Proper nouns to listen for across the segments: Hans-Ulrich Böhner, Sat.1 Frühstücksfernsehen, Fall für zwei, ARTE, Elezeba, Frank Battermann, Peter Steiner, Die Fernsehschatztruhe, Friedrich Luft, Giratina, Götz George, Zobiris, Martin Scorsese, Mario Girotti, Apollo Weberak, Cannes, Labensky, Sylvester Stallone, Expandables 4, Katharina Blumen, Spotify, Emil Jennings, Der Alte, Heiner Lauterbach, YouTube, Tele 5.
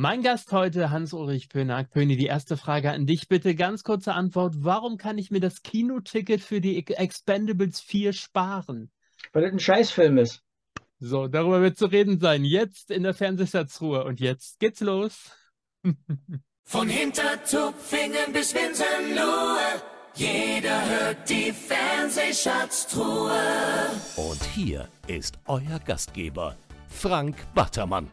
Mein Gast heute, Hans-Ulrich Pönig. Pöni, die erste Frage an dich bitte. Ganz kurze Antwort. Warum kann ich mir das Kinoticket für die Expendables 4 sparen? Weil das ein Scheißfilm ist. So, darüber wird zu reden sein. Jetzt in der Fernsehschatzruhe. Und jetzt geht's los. Von Hintertupfingen bis Winsenlohe. Jeder hört die Fernsehschatztruhe. Und hier ist euer Gastgeber, Frank Battermann.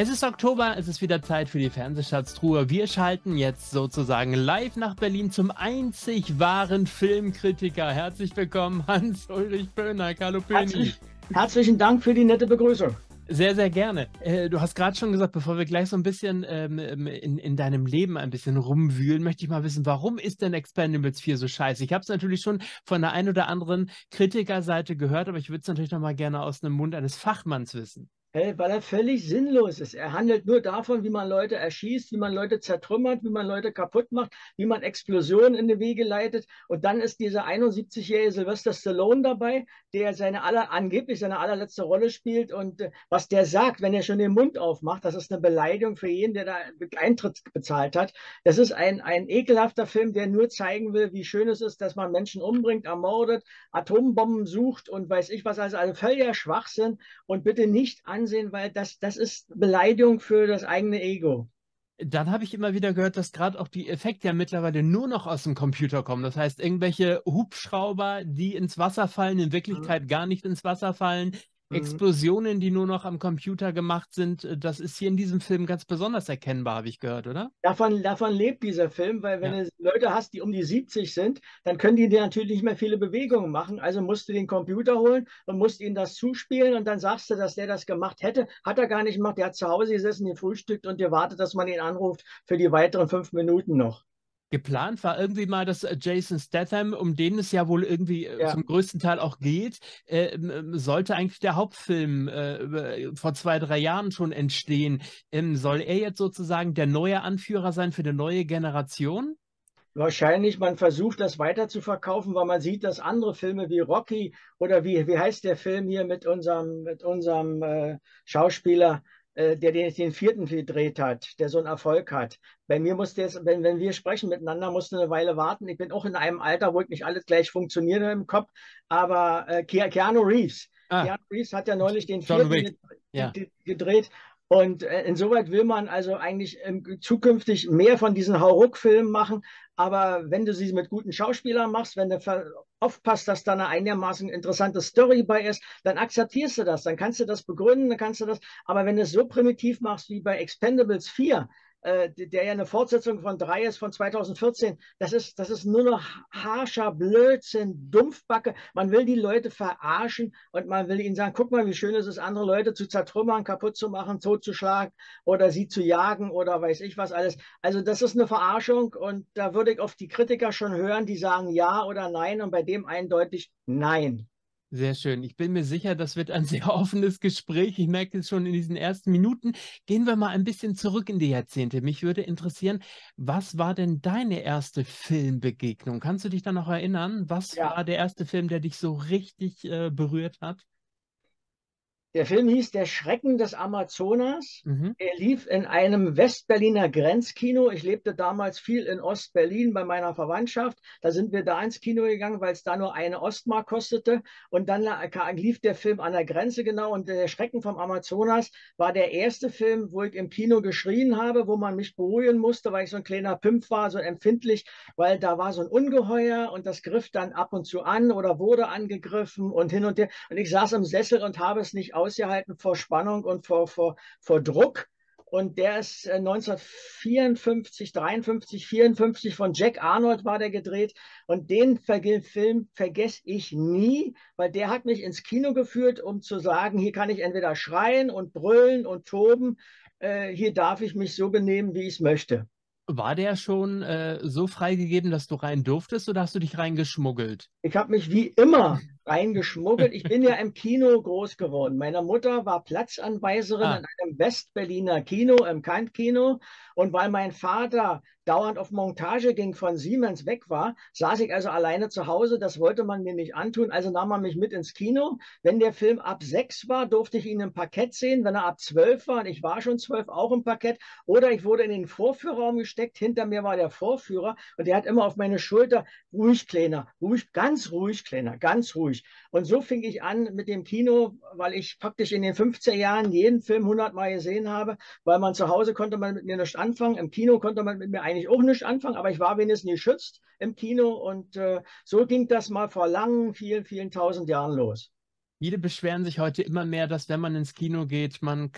Es ist Oktober, es ist wieder Zeit für die Fernsehschatztruhe. Wir schalten jetzt sozusagen live nach Berlin zum einzig wahren Filmkritiker. Herzlich willkommen, Hans-Ulrich Böhner, Carlo Pöni. Herzlichen Dank für die nette Begrüßung. Sehr, sehr gerne. Du hast gerade schon gesagt, bevor wir gleich so ein bisschen in deinem Leben ein bisschen rumwühlen, möchte ich mal wissen, warum ist denn Expendables 4 so scheiße? Ich habe es natürlich schon von der einen oder anderen Kritikerseite gehört, aber ich würde es natürlich noch mal gerne aus dem Mund eines Fachmanns wissen. Weil er völlig sinnlos ist. Er handelt nur davon, wie man Leute erschießt, wie man Leute zertrümmert, wie man Leute kaputt macht, wie man Explosionen in die Wege leitet. Und dann ist dieser 71-jährige Sylvester Stallone dabei, der angeblich seine allerletzte Rolle spielt. Und was der sagt, wenn er schon den Mund aufmacht, das ist eine Beleidigung für jeden, der da Eintritt bezahlt hat. Das ist ein ekelhafter Film, der nur zeigen will, wie schön es ist, dass man Menschen umbringt, ermordet, Atombomben sucht und weiß ich was. Also völliger Schwachsinn und bitte nicht an ansehen, weil das ist Beleidigung für das eigene Ego. Dann habe ich immer wieder gehört, dass gerade auch die Effekte ja mittlerweile nur noch aus dem Computer kommen. Das heißt, irgendwelche Hubschrauber, die ins Wasser fallen, in Wirklichkeit gar nicht ins Wasser fallen, Explosionen, die nur noch am Computer gemacht sind, das ist hier in diesem Film ganz besonders erkennbar, habe ich gehört, oder? Davon lebt dieser Film, weil wenn du Leute hast, die um die 70 sind, dann können die dir natürlich nicht mehr viele Bewegungen machen, also musst du den Computer holen und musst ihnen das zuspielen und dann sagst du, dass der das gemacht hätte, hat er gar nicht gemacht, der hat zu Hause gesessen, gefrühstückt und gewartet, dass man ihn anruft für die weiteren 5 Minuten noch. Geplant war irgendwie mal, dass Jason Statham, um den es ja wohl irgendwie zum größten Teil auch geht, sollte eigentlich der Hauptfilm vor 2, 3 Jahren schon entstehen. Soll er jetzt sozusagen der neue Anführer sein für eine neue Generation? Wahrscheinlich, man versucht das weiter zu verkaufen, weil man sieht, dass andere Filme wie Rocky oder wie heißt der Film hier mit unserem Schauspieler, der den 4. gedreht hat, der so einen Erfolg hat. Bei mir musste jetzt, wenn wir sprechen miteinander, musste eine Weile warten. Ich bin auch in einem Alter, wo ich nicht alles gleich funktioniert im Kopf, aber Keanu Reeves. Keanu Reeves hat ja neulich den 4. gedreht. Und insoweit will man also eigentlich zukünftig mehr von diesen Hauruck-Filmen machen. Aber wenn du sie mit guten Schauspielern machst, wenn du aufpasst, dass da eine einigermaßen interessante Story bei ist, dann akzeptierst du das, dann kannst du das begründen, dann kannst du das. Aber wenn du es so primitiv machst wie bei Expendables 4, der ja eine Fortsetzung von 3 ist, von 2014, das ist nur noch harscher Blödsinn, Dumpfbacke. Man will die Leute verarschen und man will ihnen sagen, guck mal, wie schön es ist, andere Leute zu zertrümmern, kaputt zu machen, totzuschlagen oder sie zu jagen oder weiß ich was alles. Also das ist eine Verarschung und da würde ich oft die Kritiker schon hören, die sagen ja oder nein und bei dem eindeutig nein. Sehr schön. Ich bin mir sicher, das wird ein sehr offenes Gespräch. Ich merke es schon in diesen ersten Minuten. Gehen wir mal ein bisschen zurück in die Jahrzehnte. Mich würde interessieren, was war denn deine erste Filmbegegnung? Kannst du dich da noch erinnern? Was war der erste Film, der dich so richtig berührt hat? Der Film hieß Der Schrecken des Amazonas. Er lief in einem Westberliner Grenzkino. Ich lebte damals viel in Ostberlin bei meiner Verwandtschaft. Da sind wir da ins Kino gegangen, weil es da nur eine Ostmark kostete. Und dann lief der Film an der Grenze, genau. Und Der Schrecken vom Amazonas war der erste Film, wo ich im Kino geschrien habe, wo man mich beruhigen musste, weil ich so ein kleiner Pimp war, so empfindlich, weil da war so ein Ungeheuer und das griff dann ab und zu an oder wurde angegriffen und hin und her. Und ich saß im Sessel und habe es nicht ausgehalten vor Spannung und vor Druck. Und der ist 1954, 53, 54 von Jack Arnold war der gedreht. Und den Film vergesse ich nie, weil der hat mich ins Kino geführt, um zu sagen, hier kann ich entweder schreien und brüllen und toben, hier darf ich mich so benehmen, wie ich es möchte. War der schon so freigegeben, dass du rein durftest oder hast du dich reingeschmuggelt? Ich habe mich wie immer reingeschmuggelt. Ich bin ja im Kino groß geworden. Meine Mutter war Platzanweiserin in einem Westberliner Kino, im Kant-Kino. Und weil mein Vater dauernd auf Montage ging, von Siemens weg war, saß ich also alleine zu Hause. Das wollte man mir nicht antun. Also nahm man mich mit ins Kino. Wenn der Film ab 6 war, durfte ich ihn im Parkett sehen. Wenn er ab 12 war, und ich war schon 12, auch im Parkett. Oder ich wurde in den Vorführraum gesteckt. Hinter mir war der Vorführer. Und der hat immer auf meine Schulter, ruhig, Kleiner, ruhig, Kleiner, ganz ruhig. Und so fing ich an mit dem Kino, weil ich praktisch in den 15 Jahren jeden Film 100-mal gesehen habe, weil man zu Hause konnte man mit mir nichts anfangen. Im Kino konnte man mit mir eigentlich auch nichts anfangen, aber ich war wenigstens geschützt im Kino. Und so ging das mal vor langen, vielen, vielen tausend Jahren los. Viele beschweren sich heute immer mehr, dass wenn man ins Kino geht, man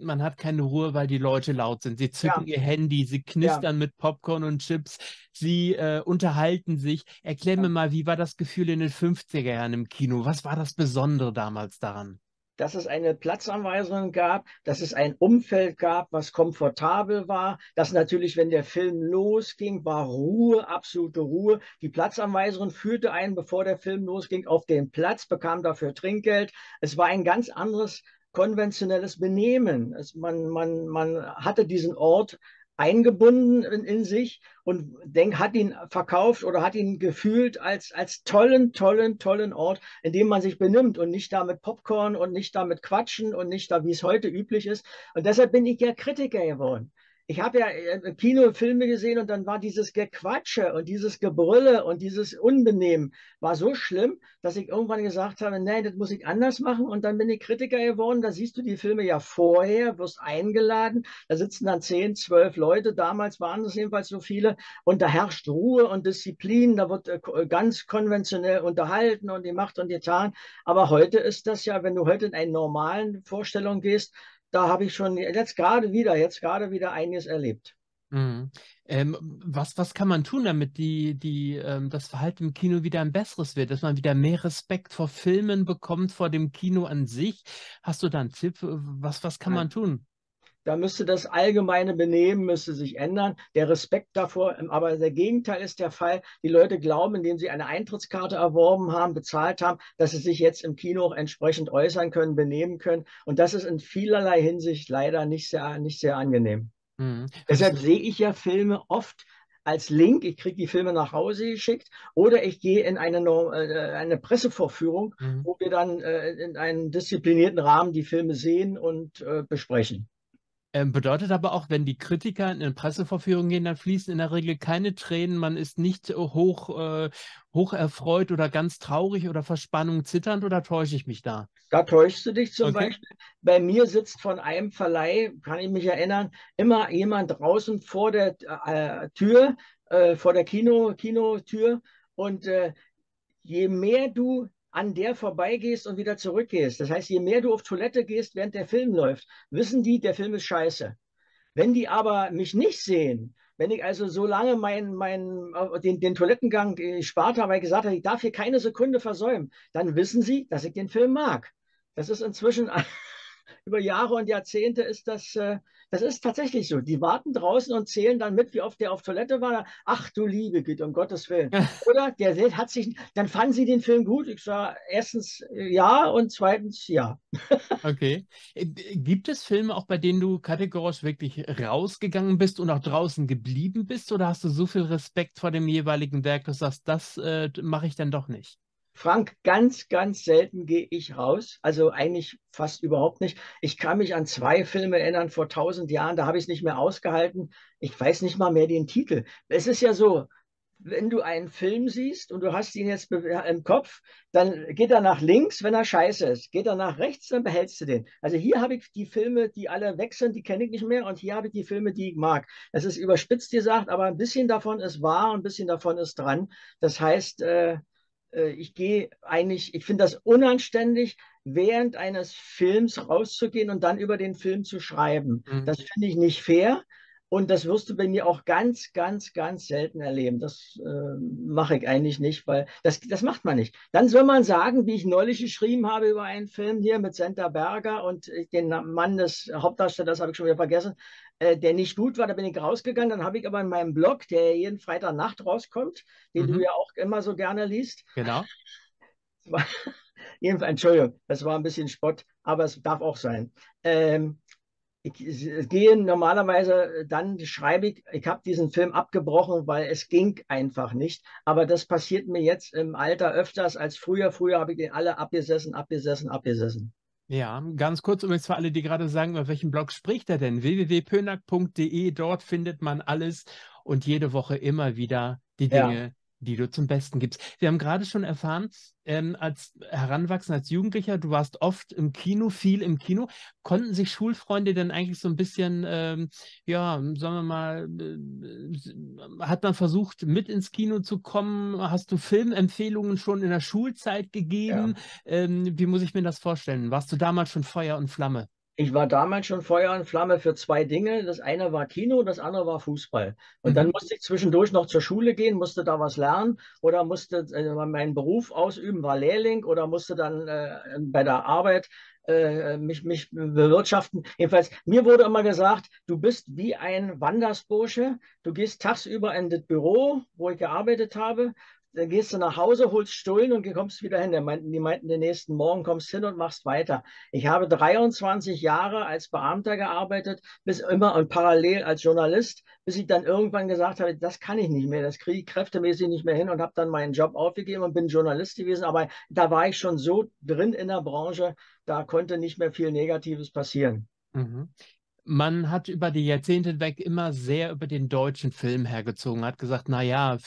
hat keine Ruhe, weil die Leute laut sind. Sie zücken ihr Handy, sie knistern mit Popcorn und Chips, sie unterhalten sich. Erklär mir mal, wie war das Gefühl in den 50er Jahren im Kino? Was war das Besondere damals daran? Dass es eine Platzanweisung gab, dass es ein Umfeld gab, was komfortabel war, dass natürlich, wenn der Film losging, war Ruhe, absolute Ruhe. Die Platzanweiserin führte einen, bevor der Film losging, auf den Platz, bekam dafür Trinkgeld. Es war ein ganz anderes konventionelles Benehmen. Man hatte diesen Ort eingebunden in sich und hat ihn verkauft oder hat ihn gefühlt als tollen, tollen, tollen Ort, in dem man sich benimmt und nicht da mit Popcorn und nicht da mit Quatschen und nicht da, wie es heute üblich ist. Und deshalb bin ich ja Kritiker geworden. Ich habe ja im Kino Filme gesehen und dann war dieses Gequatsche und dieses Gebrülle und dieses Unbenehmen war so schlimm, dass ich irgendwann gesagt habe, nein, das muss ich anders machen, und dann bin ich Kritiker geworden. Da siehst du die Filme ja vorher, wirst eingeladen, da sitzen dann 10, 12 Leute, damals waren es jedenfalls so viele, und da herrscht Ruhe und Disziplin, da wird ganz konventionell unterhalten und gemacht und getan. Aber heute ist das ja, wenn du heute in eine normalen Vorstellung gehst, da habe ich schon jetzt gerade wieder einiges erlebt. Mhm. Was kann man tun, damit das Verhalten im Kino wieder ein besseres wird, dass man wieder mehr Respekt vor Filmen bekommt, vor dem Kino an sich? Hast du da einen Tipp? Was kann man tun? Da müsste das allgemeine Benehmen müsste sich ändern, der Respekt davor, aber der Gegenteil ist der Fall. Die Leute glauben, indem sie eine Eintrittskarte erworben haben, bezahlt haben, dass sie sich jetzt im Kino auch entsprechend äußern können, benehmen können. Und das ist in vielerlei Hinsicht leider nicht sehr angenehm. Mhm. Deshalb sehe ich ja Filme oft als Link, ich kriege die Filme nach Hause geschickt, oder ich gehe in eine Pressevorführung, wo wir dann in einem disziplinierten Rahmen die Filme sehen und besprechen. Bedeutet aber auch, wenn die Kritiker in eine Pressevorführung gehen, dann fließen in der Regel keine Tränen, man ist nicht hoch erfreut oder ganz traurig oder vor Spannung zitternd, oder täusche ich mich da? Da täuschst du dich zum Beispiel. Bei mir sitzt von einem Verleih, kann ich mich erinnern, immer jemand draußen vor der Tür, vor der Kinotür, und je mehr du an der vorbeigehst und wieder zurückgehst. Das heißt, je mehr du auf Toilette gehst, während der Film läuft, wissen die, der Film ist scheiße. Wenn die aber mich nicht sehen, wenn ich also so lange den Toilettengang gespart habe, weil ich gesagt habe, ich darf hier keine Sekunde versäumen, dann wissen sie, dass ich den Film mag. Das ist inzwischen über Jahre und Jahrzehnte ist das ist tatsächlich so. Die warten draußen und zählen dann mit, wie oft der auf Toilette war. Ach du liebe Güte, um Gottes Willen. Oder der hat sich, dann fanden sie den Film gut. Ich sage erstens ja und zweitens ja. Okay. Gibt es Filme, auch bei denen du kategorisch wirklich rausgegangen bist und auch draußen geblieben bist? Oder hast du so viel Respekt vor dem jeweiligen Werk, dass du sagst, das mache ich dann doch nicht? Frank, ganz, ganz selten gehe ich raus, also eigentlich fast überhaupt nicht. Ich kann mich an 2 Filme erinnern vor 1000 Jahren, da habe ich es nicht mehr ausgehalten. Ich weiß nicht mal mehr den Titel. Es ist ja so, wenn du einen Film siehst und du hast ihn jetzt im Kopf, dann geht er nach links, wenn er scheiße ist. Geht er nach rechts, dann behältst du den. Also hier habe ich die Filme, die alle weg sind, die kenne ich nicht mehr. Und hier habe ich die Filme, die ich mag. Das ist überspitzt gesagt, aber ein bisschen davon ist wahr, ein bisschen davon ist dran. Das heißt, ich finde das unanständig, während eines Films rauszugehen und dann über den Film zu schreiben. Das finde ich nicht fair, und das wirst du bei mir auch ganz, ganz, ganz selten erleben. Das mache ich eigentlich nicht, weil das macht man nicht. Dann soll man sagen, wie ich neulich geschrieben habe über einen Film hier mit Senta Berger und den Mann des Hauptdarstellers, habe ich schon wieder vergessen, der nicht gut war, da bin ich rausgegangen. Dann habe ich aber in meinem Blog, der jeden Freitagnacht rauskommt, den du ja auch immer so gerne liest, genau. Jedenfalls, Entschuldigung, das war ein bisschen Spott, aber es darf auch sein. Ich gehe normalerweise, dann schreibe ich, ich habe diesen Film abgebrochen, weil es ging einfach nicht. Aber das passiert mir jetzt im Alter öfters als früher. Früher habe ich den alle abgesessen. Ja, ganz kurz übrigens für alle, die gerade sagen, über welchen Blog spricht er denn? www.pönag.de, dort findet man alles und jede Woche immer wieder die Dinge, ja, die du zum Besten gibst. Wir haben gerade schon erfahren, als Heranwachsender, als Jugendlicher, du warst oft im Kino, viel im Kino. Konnten sich Schulfreunde denn eigentlich so ein bisschen, ja, sagen wir mal, hat man versucht, mit ins Kino zu kommen? Hast du Filmempfehlungen schon in der Schulzeit gegeben? Ja. Wie muss ich mir das vorstellen? Warst du damals schon Feuer und Flamme? Ich war damals schon Feuer und Flamme für zwei Dinge. Das eine war Kino, das andere war Fußball. Und dann musste ich zwischendurch noch zur Schule gehen, musste da was lernen oder musste meinen Beruf ausüben, war Lehrling oder musste dann bei der Arbeit mich bewirtschaften. Jedenfalls, mir wurde immer gesagt, du bist wie ein Wandersbursche. Du gehst tagsüber in das Büro, wo ich gearbeitet habe. Dann gehst du nach Hause, holst Stullen und kommst wieder hin. Die meinten, den nächsten Morgen kommst hin und machst weiter. Ich habe 23 Jahre als Beamter gearbeitet, bis immer und parallel als Journalist, bis ich dann irgendwann gesagt habe, das kann ich nicht mehr, das kriege ich kräftemäßig nicht mehr hin und habe dann meinen Job aufgegeben und bin Journalist gewesen. Aber da war ich schon so drin in der Branche, da konnte nicht mehr viel Negatives passieren. Mhm. Man hat über die Jahrzehnte hinweg immer sehr über den deutschen Film hergezogen, hat gesagt, naja,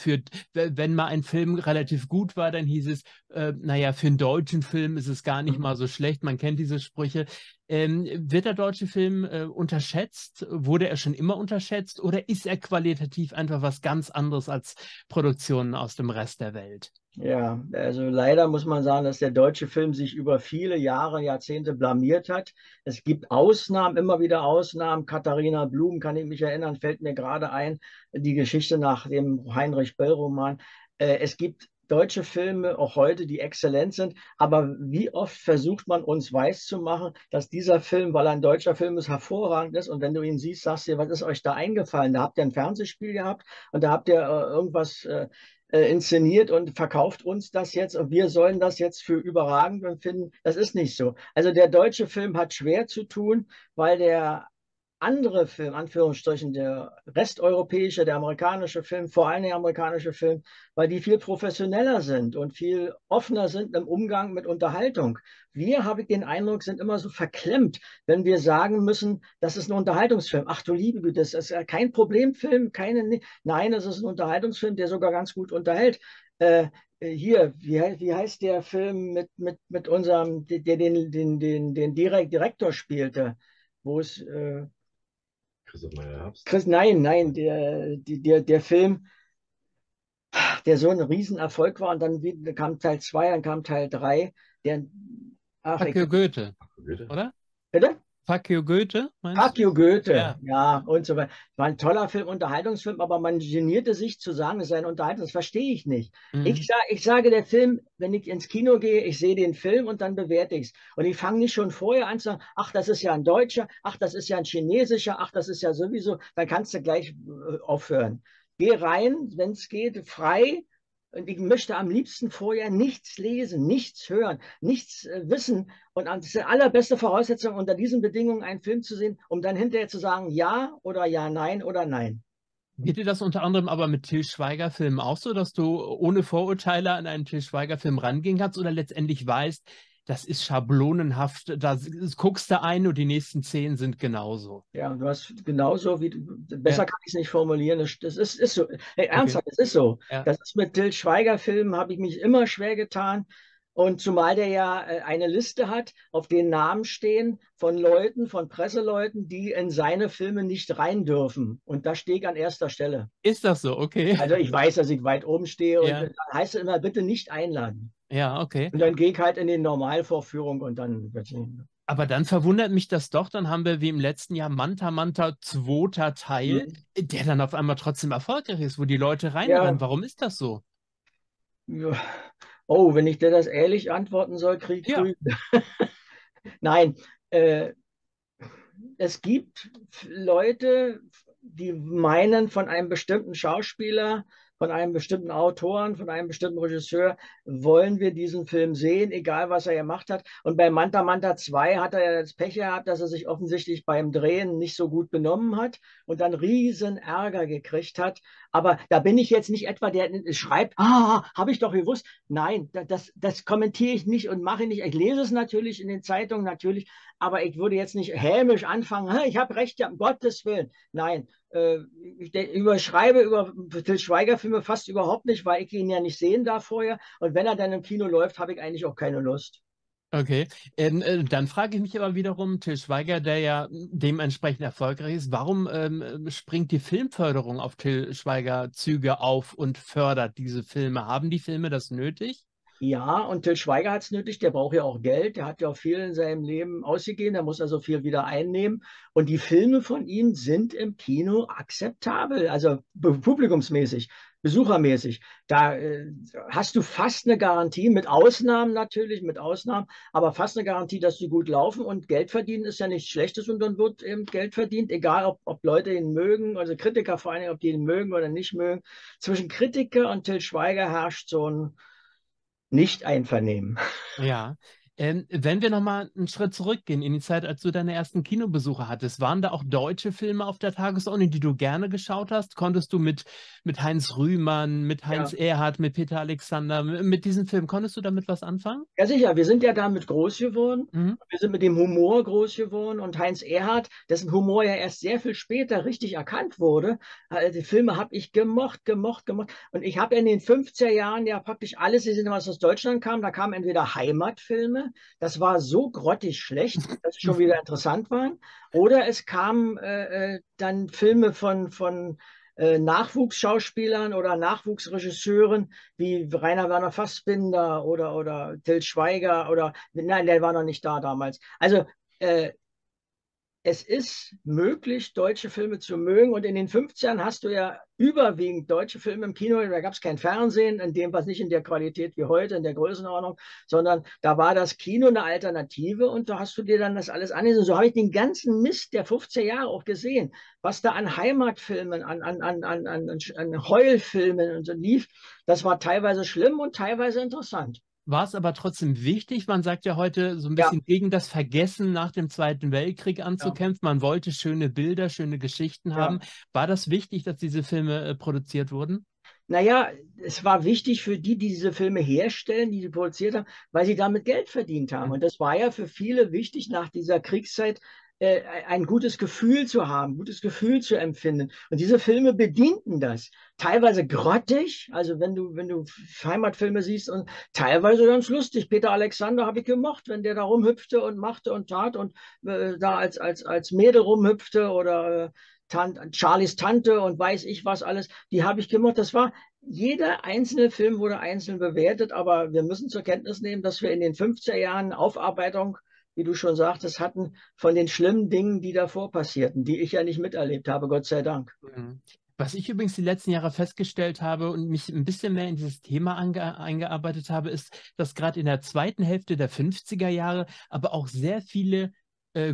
wenn mal ein Film relativ gut war, dann hieß es, naja, für einen deutschen Film ist es gar nicht mal so schlecht, man kennt diese Sprüche. Wird der deutsche Film unterschätzt? Wurde er schon immer unterschätzt? Oder ist er qualitativ einfach was ganz anderes als Produktionen aus dem Rest der Welt? Ja, also leider muss man sagen, dass der deutsche Film sich über viele Jahre, Jahrzehnte blamiert hat. Es gibt Ausnahmen, immer wieder Ausnahmen. Katharina Blumen, kann ich mich erinnern, fällt mir gerade ein, die Geschichte nach dem Heinrich-Böll-Roman. Es gibt deutsche Filme, auch heute, die exzellent sind. Aber wie oft versucht man uns weiszumachen, dass dieser Film, weil er ein deutscher Film ist, hervorragend ist. Und wenn du ihn siehst, sagst du dir, was ist euch da eingefallen? Da habt ihr ein Fernsehspiel gehabt und da habt ihr irgendwas inszeniert und verkauft uns das jetzt und wir sollen das jetzt für überragend empfinden. Das ist nicht so. Also der deutsche Film hat schwer zu tun, weil der andere Film, Anführungsstrichen, der resteuropäische, der amerikanische Film, vor allem der amerikanische Film, weil die viel professioneller sind und viel offener sind im Umgang mit Unterhaltung. Wir, habe ich den Eindruck, sind immer so verklemmt, wenn wir sagen müssen, das ist ein Unterhaltungsfilm. Ach du liebe Güte, das ist kein Problemfilm, keine, nein, das ist ein Unterhaltungsfilm, der sogar ganz gut unterhält. Hier, wie heißt der Film mit unserem, der den Direktor spielte, wo es... der Film, der so ein Riesenerfolg war und dann kam Teil 2, dann kam Teil 3. Pacio Goethe, oder? Bitte? Pacio Goethe, meinst du? Pacio Goethe, ja, und so weiter. War ein toller Film, Unterhaltungsfilm, aber man genierte sich zu sagen, es sei ein Unterhaltung, das verstehe ich nicht. Mhm. Ich sage, der Film, wenn ich ins Kino gehe, ich sehe den Film und dann bewerte ich es. Und ich fange nicht schon vorher an zu sagen, ach, das ist ja ein Deutscher, ach, das ist ja ein Chinesischer, ach, das ist ja sowieso, dann kannst du gleich aufhören. Geh rein, wenn es geht, frei. Und ich möchte am liebsten vorher nichts lesen, nichts hören, nichts wissen. Und das ist die allerbeste Voraussetzung, unter diesen Bedingungen einen Film zu sehen, um dann hinterher zu sagen, ja oder ja, nein oder nein. Geht dir das unter anderem aber mit Til Schweiger-Filmen auch so, dass du ohne Vorurteile an einen Til Schweiger-Film rangehen kannst oder letztendlich weißt, das ist schablonenhaft, da guckst du ein und die nächsten 10 sind genauso. Ja, du hast genauso, wie besser kann ich es nicht formulieren, das ist so. Hey, ernsthaft, okay. Das ist so. Ja. Das ist mit Til Schweiger-Filmen, habe ich mich immer schwer getan. Und zumal der ja eine Liste hat, auf den Namen stehen von Leuten, von Presseleuten, die in seine Filme nicht rein dürfen. Und da stehe ich an erster Stelle. Ist das so? Okay. Also ich weiß, dass ich weit oben stehe und dann heißt es immer, bitte nicht einladen. Ja, okay. Und dann gehe ich halt in die Normalvorführung und dann... Aber dann verwundert mich das doch, dann haben wir wie im letzten Jahr Manta Manta 2. Teil, der dann auf einmal trotzdem erfolgreich ist, wo die Leute reinrennen. Ja. Warum ist das so? Ja. Oh, wenn ich dir das ehrlich antworten soll, krieg ich Prügel. Nein, es gibt Leute, die meinen, von einem bestimmten Schauspieler von einem bestimmten Autoren, von einem bestimmten Regisseur, wollen wir diesen Film sehen, egal was er gemacht hat. Und bei Manta Manta 2 hat er ja das Pech gehabt, dass er sich offensichtlich beim Drehen nicht so gut benommen hat und dann riesen Ärger gekriegt hat. Aber da bin ich jetzt nicht etwa, der schreibt, ah, habe ich doch gewusst. Nein, das kommentiere ich nicht und mache nicht. Ich lese es natürlich in den Zeitungen, natürlich, aber ich würde jetzt nicht hämisch anfangen, ich habe recht, ja, um Gottes Willen. Nein, ich überschreibe über Til Schweiger-Filme fast überhaupt nicht, weil ich ihn ja nicht sehen darf vorher. Und wenn er dann im Kino läuft, habe ich eigentlich auch keine Lust. Okay, dann frage ich mich aber wiederum, Til Schweiger, der ja dementsprechend erfolgreich ist, warum springt die Filmförderung auf Til Schweiger Züge auf und fördert diese Filme? Haben die Filme das nötig? Ja, und Til Schweiger hat es nötig, der braucht ja auch Geld, der hat ja auch viel in seinem Leben ausgegeben, der muss also viel wieder einnehmen. Und die Filme von ihm sind im Kino akzeptabel, also publikumsmäßig, besuchermäßig. Da hast du fast eine Garantie, mit Ausnahmen natürlich, mit Ausnahmen, aber fast eine Garantie, dass die gut laufen, und Geld verdienen ist ja nichts Schlechtes, und dann wird eben Geld verdient, egal ob Leute ihn mögen, also Kritiker vor allem, ob die ihn mögen oder nicht mögen. Zwischen Kritiker und Til Schweiger herrscht so ein Nicht-Einvernehmen. Ja, wenn wir nochmal einen Schritt zurückgehen in die Zeit, als du deine ersten Kinobesuche hattest, waren da auch deutsche Filme auf der Tagesordnung, die du gerne geschaut hast? Konntest du mit Heinz Rühmann, mit Heinz Erhardt, mit Peter Alexander, mit diesen Filmen, konntest du damit was anfangen? Ja, sicher. Wir sind ja damit groß geworden. Mhm. Wir sind mit dem Humor groß geworden. Und Heinz Erhardt, dessen Humor ja erst sehr viel später richtig erkannt wurde, die Filme habe ich gemocht. Und ich habe in den 50er Jahren ja praktisch alles gesehen, was aus Deutschland kam. Da kamen entweder Heimatfilme, das war so grottig schlecht, dass sie schon wieder interessant waren. Oder es kamen dann Filme von Nachwuchsschauspielern oder Nachwuchsregisseuren wie Rainer Werner Fassbinder oder Til Schweiger oder, nein, der war noch nicht da damals. Also es ist möglich, deutsche Filme zu mögen, und in den 50ern hast du ja überwiegend deutsche Filme im Kino, da gab es kein Fernsehen, in dem, was nicht in der Qualität wie heute, in der Größenordnung, sondern da war das Kino eine Alternative, und da hast du dir dann das alles angesehen. So habe ich den ganzen Mist der 50er Jahre auch gesehen, was da an Heimatfilmen, an Heulfilmen und so lief. Das war teilweise schlimm und teilweise interessant. War es aber trotzdem wichtig, man sagt ja heute so ein bisschen gegen das Vergessen nach dem Zweiten Weltkrieg anzukämpfen, man wollte schöne Bilder, schöne Geschichten haben. War das wichtig, dass diese Filme produziert wurden? Naja, es war wichtig für die, die diese Filme herstellen, die sie produziert haben, weil sie damit Geld verdient haben. Und das war ja für viele wichtig, nach dieser Kriegszeit ein gutes Gefühl zu haben, gutes Gefühl zu empfinden. Und diese Filme bedienten das. Teilweise grottig, also wenn du Heimatfilme siehst, und teilweise ganz lustig. Peter Alexander habe ich gemocht, wenn der da rumhüpfte und machte und tat und da als Mädel rumhüpfte oder Charlies Tante und weiß ich was alles, die habe ich gemocht. Das war, jeder einzelne Film wurde einzeln bewertet, aber wir müssen zur Kenntnis nehmen, dass wir in den 50er Jahren Aufarbeitung, wie du schon sagtest, hatten von den schlimmen Dingen, die davor passierten, die ich ja nicht miterlebt habe, Gott sei Dank. Was ich übrigens die letzten Jahre festgestellt habe und mich ein bisschen mehr in dieses Thema eingearbeitet habe, ist, dass gerade in der zweiten Hälfte der 50er Jahre aber auch sehr viele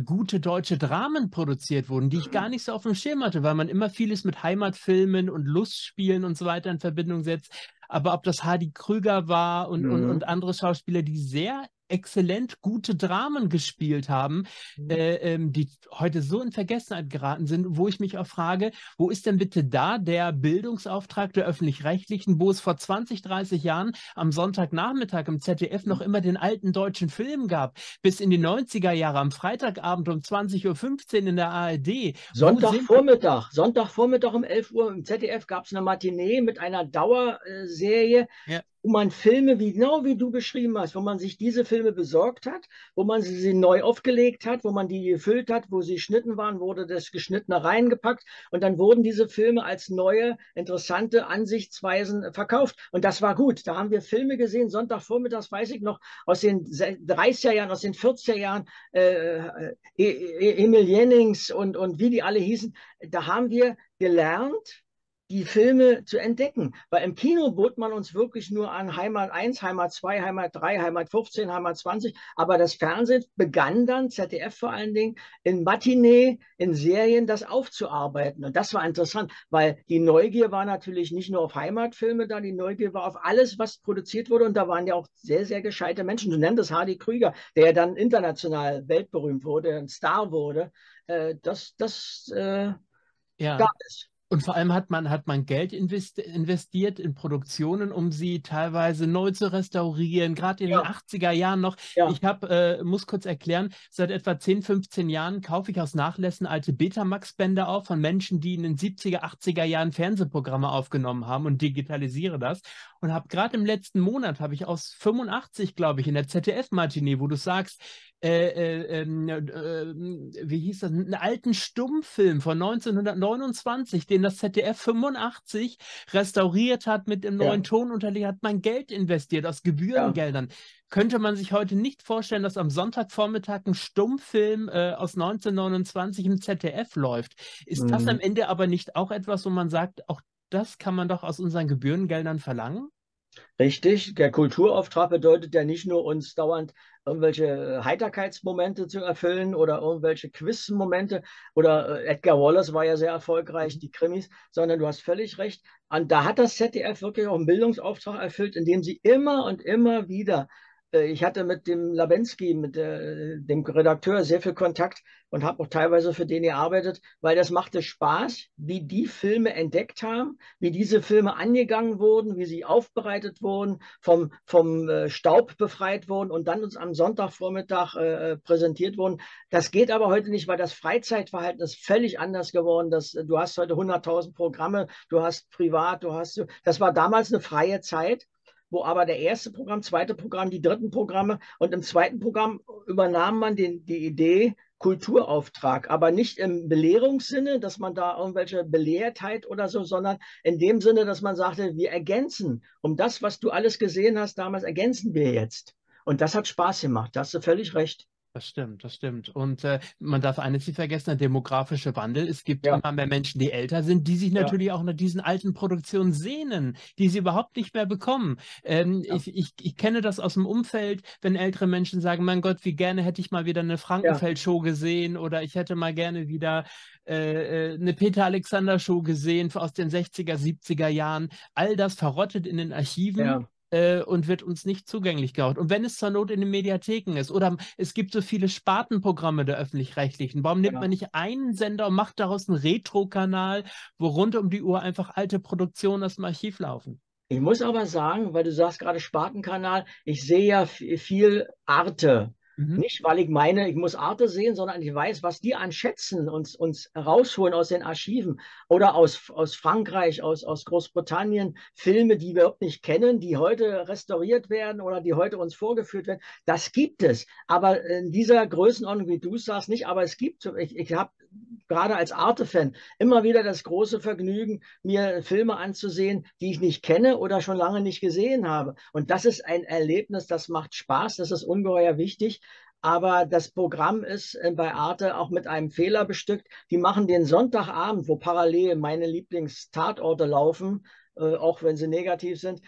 gute deutsche Dramen produziert wurden, die ich gar nicht so auf dem Schirm hatte, weil man immer vieles mit Heimatfilmen und Lustspielen und so weiter in Verbindung setzt. Aber ob das Hardy Krüger war und andere Schauspieler, die sehr exzellent gute Dramen gespielt haben, die heute so in Vergessenheit geraten sind, wo ich mich auch frage, wo ist denn bitte da der Bildungsauftrag der Öffentlich-Rechtlichen, wo es vor 20, 30 Jahren am Sonntagnachmittag im ZDF noch immer den alten deutschen Film gab, bis in die 90er Jahre am Freitagabend um 20:15 Uhr in der ARD. Sonntagvormittag um 11 Uhr im ZDF gab es eine Matinee mit einer Dauerserie, wo man Filme, genau wie du beschrieben hast, wo man sich diese Filme besorgt hat, wo man sie neu aufgelegt hat, wo man die gefüllt hat, wo sie geschnitten waren, wurde das Geschnittene reingepackt, und dann wurden diese Filme als neue, interessante Ansichtsweisen verkauft. Und das war gut. Da haben wir Filme gesehen, Sonntagvormittags, weiß ich noch, aus den 30er Jahren, aus den 40er Jahren, Emil Jennings und wie die alle hießen. Da haben wir gelernt, die Filme zu entdecken. Weil im Kino bot man uns wirklich nur an Heimat 1, Heimat 2, Heimat 3, Heimat 15, Heimat 20. Aber das Fernsehen begann dann, ZDF vor allen Dingen, in Matinee, in Serien das aufzuarbeiten. Und das war interessant, weil die Neugier war natürlich nicht nur auf Heimatfilme da, die Neugier war auf alles, was produziert wurde. Und da waren ja auch sehr, sehr gescheite Menschen. Du nennst Hardy Krüger, der ja dann international weltberühmt wurde, ein Star wurde. Das gab es. Und vor allem hat man Geld investiert in Produktionen, um sie teilweise neu zu restaurieren, gerade in den 80er Jahren noch. Ja. Ich muss kurz erklären, seit etwa 10, 15 Jahren kaufe ich aus Nachlässen alte Betamax-Bänder auf von Menschen, die in den 70er, 80er Jahren Fernsehprogramme aufgenommen haben, und digitalisiere das. Und habe gerade im letzten Monat, habe ich aus 85, glaube ich, in der ZDF-Matinee, wo du sagst, wie hieß das, einen alten Stummfilm von 1929, den das ZDF 85 restauriert hat, mit dem neuen Ton unterlegt, hat man Geld investiert aus Gebührengeldern. Ja. Könnte man sich heute nicht vorstellen, dass am Sonntagvormittag ein Stummfilm aus 1929 im ZDF läuft. Ist das am Ende aber nicht auch etwas, wo man sagt, auch das kann man doch aus unseren Gebührengeldern verlangen? Richtig, der Kulturauftrag bedeutet ja nicht nur, uns dauernd irgendwelche Heiterkeitsmomente zu erfüllen oder irgendwelche Quizmomente, oder Edgar Wallace war ja sehr erfolgreich, die Krimis, sondern du hast völlig recht. Und da hat das ZDF wirklich auch einen Bildungsauftrag erfüllt, indem sie immer und immer wieder, ich hatte mit dem Labensky, mit dem Redakteur, sehr viel Kontakt und habe auch teilweise für den gearbeitet, weil das machte Spaß, wie die Filme entdeckt haben, wie diese Filme angegangen wurden, wie sie aufbereitet wurden, vom Staub befreit wurden und dann uns am Sonntagvormittag präsentiert wurden. Das geht aber heute nicht, weil das Freizeitverhalten ist völlig anders geworden. Du hast heute 100.000 Programme, du hast privat, das war damals eine freie Zeit, wo aber der erste Programm, zweite Programm, die dritten Programme, und im zweiten Programm übernahm man die Idee Kulturauftrag, aber nicht im Belehrungssinne, dass man da irgendwelche Belehrtheit oder so, sondern in dem Sinne, dass man sagte, wir ergänzen, um das, was du alles gesehen hast damals, ergänzen wir jetzt. Und das hat Spaß gemacht, da hast du völlig recht. Das stimmt, das stimmt. Und man darf eines nicht vergessen, der demografische Wandel. Es gibt immer mehr Menschen, die älter sind, die sich natürlich auch nach diesen alten Produktionen sehnen, die sie überhaupt nicht mehr bekommen. Ich kenne das aus dem Umfeld, wenn ältere Menschen sagen, mein Gott, wie gerne hätte ich mal wieder eine Frankenfeld-Show gesehen, oder ich hätte mal gerne wieder eine Peter Alexander Show gesehen aus den 60er, 70er Jahren. All das verrottet in den Archiven. Ja. Und wird uns nicht zugänglich gehauen. Und wenn es zur Not in den Mediatheken ist, oder es gibt so viele Spartenprogramme der Öffentlich-Rechtlichen, warum nimmt man nicht einen Sender und macht daraus einen Retro-Kanal, wo rund um die Uhr einfach alte Produktionen aus dem Archiv laufen? Ich muss aber sagen, weil du sagst gerade Spartenkanal, ich sehe ja viel Arte. Nicht, weil ich meine, ich muss Arte sehen, sondern ich weiß, was die an Schätzen uns rausholen aus den Archiven oder aus Frankreich, aus Großbritannien, Filme, die wir überhaupt nicht kennen, die heute restauriert werden oder die heute uns vorgeführt werden. Das gibt es, aber in dieser Größenordnung, wie du sagst, nicht. Aber es gibt, ich habe gerade als Arte-Fan immer wieder das große Vergnügen, mir Filme anzusehen, die ich nicht kenne oder schon lange nicht gesehen habe. Und das ist ein Erlebnis, das macht Spaß, das ist ungeheuer wichtig. Aber das Programm ist bei Arte auch mit einem Fehler bestückt. Die machen den Sonntagabend, wo parallel meine Lieblingstatorte laufen, auch wenn sie negativ sind,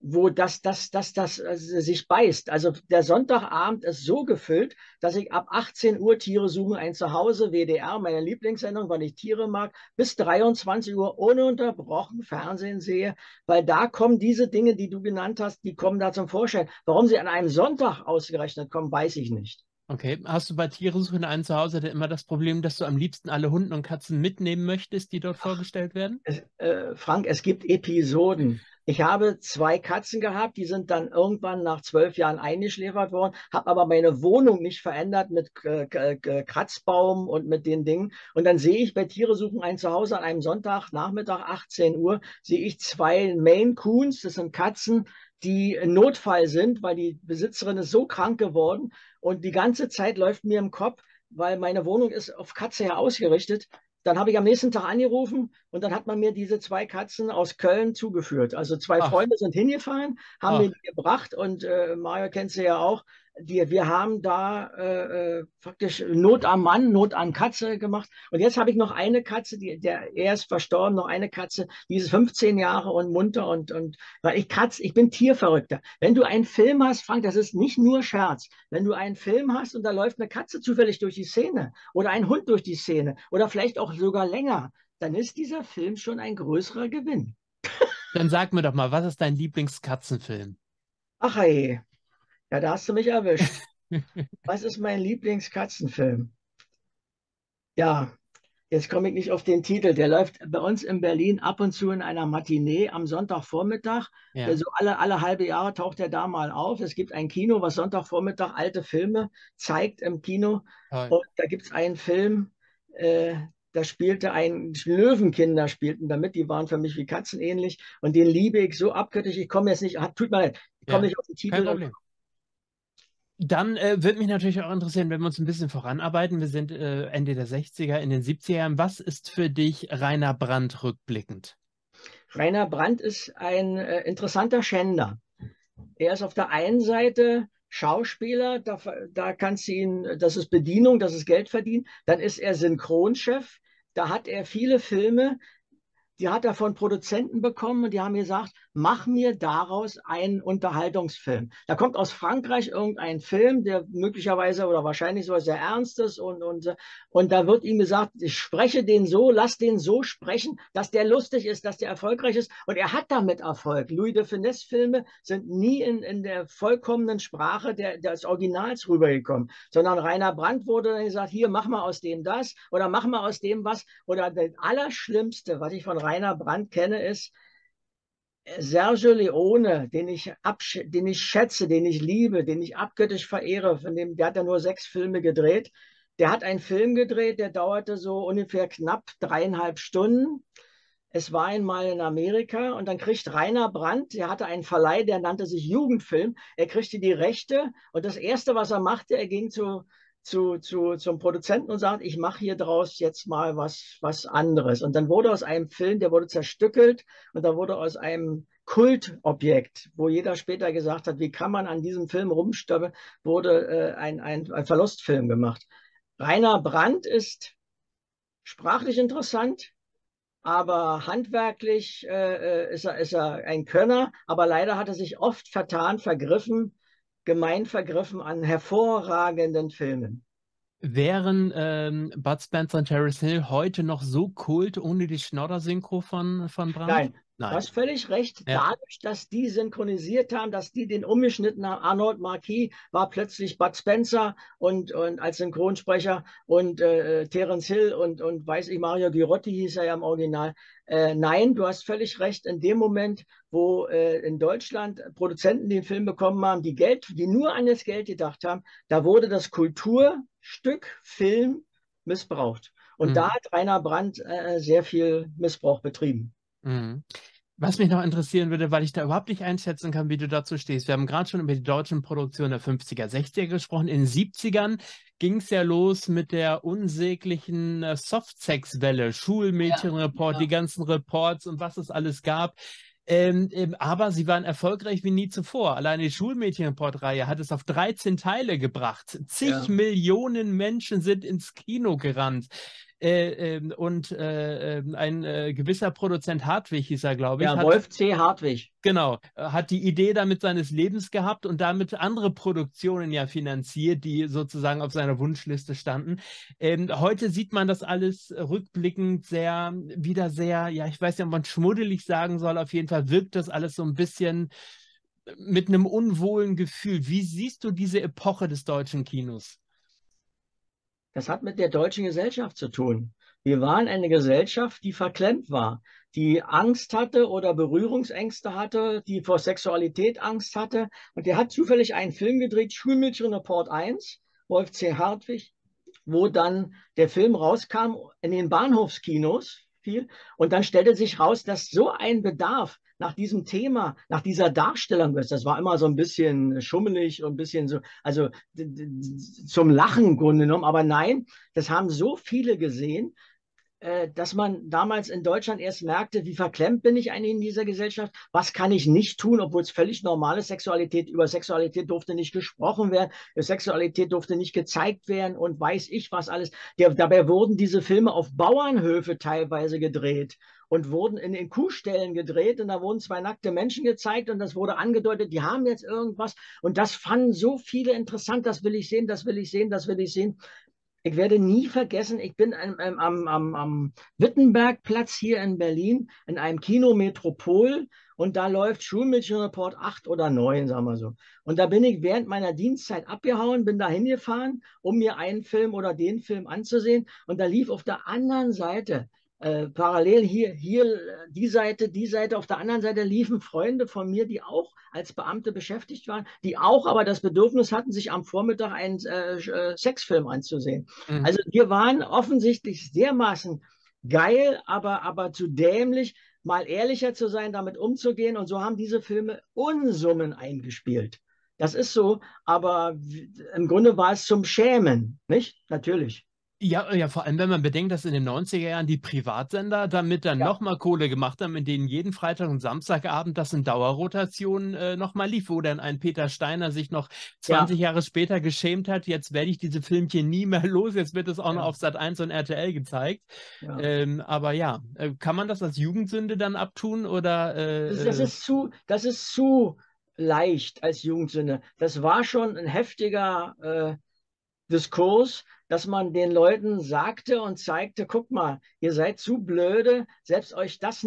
wo das sich beißt. Also der Sonntagabend ist so gefüllt, dass ich ab 18 Uhr Tiere suchen ein Zuhause, WDR, meine Lieblingssendung, weil ich Tiere mag, bis 23 Uhr ununterbrochen Fernsehen sehe, weil da kommen diese Dinge, die du genannt hast, die kommen da zum Vorschein. Warum sie an einem Sonntag ausgerechnet kommen, weiß ich nicht. Okay, hast du bei Tiere suchen ein Zuhause immer das Problem, dass du am liebsten alle Hunden und Katzen mitnehmen möchtest, die dort vorgestellt werden? Frank, es gibt Episoden. Ich habe 2 Katzen gehabt, die sind dann irgendwann nach 12 Jahren eingeschläfert worden, habe aber meine Wohnung nicht verändert mit Kratzbaum und mit den Dingen. Und dann sehe ich bei Tiere suchen ein Zuhause an einem Sonntagnachmittag, 18 Uhr, sehe ich 2 Maine Coons, das sind Katzen, die im Notfall sind, weil die Besitzerin ist so krank geworden, und die ganze Zeit läuft mir im Kopf, weil meine Wohnung ist auf Katze her ausgerichtet. Dann habe ich am nächsten Tag angerufen und dann hat man mir diese 2 Katzen aus Köln zugeführt. Also 2 Freunde sind hingefahren, haben mir die gebracht, und Mario kennt sie ja auch. Wir haben da praktisch Not am Mann, Not an Katze gemacht. Und jetzt habe ich noch eine Katze, er ist verstorben, noch eine Katze, die ist 15 Jahre und munter. Weil ich bin Tierverrückter. Wenn du einen Film hast, Frank, das ist nicht nur Scherz. Wenn du einen Film hast und da läuft eine Katze zufällig durch die Szene oder ein Hund durch die Szene oder vielleicht auch sogar länger, dann ist dieser Film schon ein größerer Gewinn. Dann sag mir doch mal, was ist dein Lieblingskatzenfilm? Ach hey. Ja, da hast du mich erwischt. Was ist mein Lieblingskatzenfilm? Ja, jetzt komme ich nicht auf den Titel. Der läuft bei uns in Berlin ab und zu in einer Matinee am Sonntagvormittag. Ja. Also alle halbe Jahre taucht er da mal auf. Es gibt ein Kino, was Sonntagvormittag alte Filme zeigt im Kino. Toll. Und da gibt es einen Film, da spielte ein Löwenkinder, spielten damit, die waren für mich wie Katzen ähnlich. Und den liebe ich so abgöttisch, ich komme jetzt nicht, tut mir leid, ich komme nicht auf den Titel. Kein Problem. Dann würde mich natürlich auch interessieren, wenn wir uns ein bisschen voranarbeiten. Wir sind Ende der 60er, in den 70er Jahren. Was ist für dich Rainer Brandt rückblickend? Rainer Brandt ist ein interessanter Schänder. Er ist auf der einen Seite Schauspieler, da kannst du ihn, das ist Bedienung, das ist Geld verdienen. Dann ist er Synchronchef, da hat er viele Filme, die hat er von Produzenten bekommen und die haben gesagt, mach mir daraus einen Unterhaltungsfilm. Da kommt aus Frankreich irgendein Film, der möglicherweise oder wahrscheinlich sowas sehr Ernstes und da wird ihm gesagt, ich spreche den so, lass den so sprechen, dass der lustig ist, dass der erfolgreich ist und er hat damit Erfolg. Louis de Funès Filme sind nie in der vollkommenen Sprache des Originals rübergekommen, sondern Rainer Brandt wurde dann gesagt, hier, mach mal aus dem das oder mach mal aus dem was oder das Allerschlimmste, was ich von Rainer Brandt kenne, ist Sergio Leone, den ich schätze, den ich liebe, den ich abgöttisch verehre. Der hat ja nur 6 Filme gedreht. Der hat einen Film gedreht, der dauerte so ungefähr knapp 3,5 Stunden. Es war einmal in Amerika und dann kriegt Rainer Brandt, der hatte einen Verleih, der nannte sich Jugendfilm. Er kriegte die Rechte und das Erste, was er machte, er ging zum Produzenten und sagt, ich mache hier draus jetzt mal was anderes. Und dann wurde aus einem Film, der wurde zerstückelt und da wurde aus einem Kultobjekt, wo jeder später gesagt hat, wie kann man an diesem Film rumstöbeln, wurde ein Verlustfilm gemacht. Rainer Brandt ist sprachlich interessant, aber handwerklich ist er ein Könner, aber leider hat er sich oft gemein vergriffen an hervorragenden Filmen. Wären Bud Spencer und Terence Hill heute noch so kult ohne die Schnodder-Synchro von Brandt? Nein, du hast völlig recht. Ja. Dadurch, dass die synchronisiert haben, dass die den umgeschnitten haben, Arnold Marquis war plötzlich Bud Spencer und als Synchronsprecher und Terence Hill und weiß ich, Mario Girotti hieß er ja im Original. Nein, du hast völlig recht. In dem Moment, wo in Deutschland Produzenten den Film bekommen haben, die nur an das Geld gedacht haben, da wurde das Kulturstück Film missbraucht. Und da hat Rainer Brandt sehr viel Missbrauch betrieben. Was mich noch interessieren würde, weil ich da überhaupt nicht einschätzen kann, wie du dazu stehst. Wir haben gerade schon über die deutschen Produktionen der 50er, 60er gesprochen. In den 70ern ging es ja los mit der unsäglichen Softsex-Welle, Schulmädchen Report, die ganzen Reports und was es alles gab. Aber sie waren erfolgreich wie nie zuvor. Alleine die Schulmädchen-Report-Reihe hat es auf 13 Teile gebracht. Zig Millionen Menschen sind ins Kino gerannt. Ein gewisser Produzent Hartwig hieß er, glaube ich. Ja, Wolf C. Hartwig. Genau, hat die Idee damit seines Lebens gehabt und damit andere Produktionen ja finanziert, die sozusagen auf seiner Wunschliste standen. Heute sieht man das alles rückblickend wieder sehr, ja, ich weiß nicht, ob man schmuddelig sagen soll, auf jeden Fall wirkt das alles so ein bisschen mit einem unwohlen Gefühl. Wie siehst du diese Epoche des deutschen Kinos? Das hat mit der deutschen Gesellschaft zu tun. Wir waren eine Gesellschaft, die verklemmt war, die Angst hatte oder Berührungsängste hatte, die vor Sexualität Angst hatte. Und der hat zufällig einen Film gedreht, Schulmädchen Report 1, Wolf C. Hartwig, wo dann der Film rauskam in den Bahnhofskinos. Und dann stellte sich raus, dass so ein Bedarf nach diesem Thema, nach dieser Darstellung ist. Das war immer so ein bisschen schummelig und ein bisschen so, also zum Lachen im Grunde genommen. Aber nein, das haben so viele gesehen. dass man damals in Deutschland erst merkte, wie verklemmt bin ich eigentlich in dieser Gesellschaft, was kann ich nicht tun, obwohl es völlig normal ist, über Sexualität durfte nicht gesprochen werden, Sexualität durfte nicht gezeigt werden und weiß ich was alles. Dabei wurden diese Filme auf Bauernhöfe teilweise gedreht und wurden in Kuhställen gedreht und da wurden zwei nackte Menschen gezeigt und das wurde angedeutet, die haben jetzt irgendwas und das fanden so viele interessant, das will ich sehen, das will ich sehen, das will ich sehen. Ich werde nie vergessen, ich bin am Wittenbergplatz hier in Berlin, in einem Kino Metropol und da läuft Schulmädchen Report 8 oder 9, sagen wir so. Und da bin ich während meiner Dienstzeit abgehauen, bin da hingefahren, um mir einen Film oder den Film anzusehen und da lief auf der anderen Seite, parallel hier die Seite, auf der anderen Seite liefen Freunde von mir, die auch als Beamte beschäftigt waren, die auch aber das Bedürfnis hatten, sich am Vormittag einen Sexfilm anzusehen. Mhm. Also wir waren offensichtlich dermaßen geil, aber zu dämlich, mal ehrlicher zu sein, damit umzugehen und so haben diese Filme Unsummen eingespielt. Das ist so, aber im Grunde war es zum Schämen, nicht? Natürlich. Ja, vor allem, wenn man bedenkt, dass in den 90er Jahren die Privatsender damit dann nochmal Kohle gemacht haben, in denen jeden Freitag und Samstagabend das in Dauerrotation nochmal lief, wo dann ein Peter Steiner sich noch 20 Jahre später geschämt hat, jetzt werde ich diese Filmchen nie mehr los, jetzt wird es auch noch auf Sat.1 und RTL gezeigt. Ja. Aber ja, kann man das als Jugendsünde dann abtun? Oder, das ist zu leicht als Jugendsünde. Das war schon ein heftiger Diskurs, dass man den Leuten sagte und zeigte, guck mal, ihr seid zu blöde, selbst euch das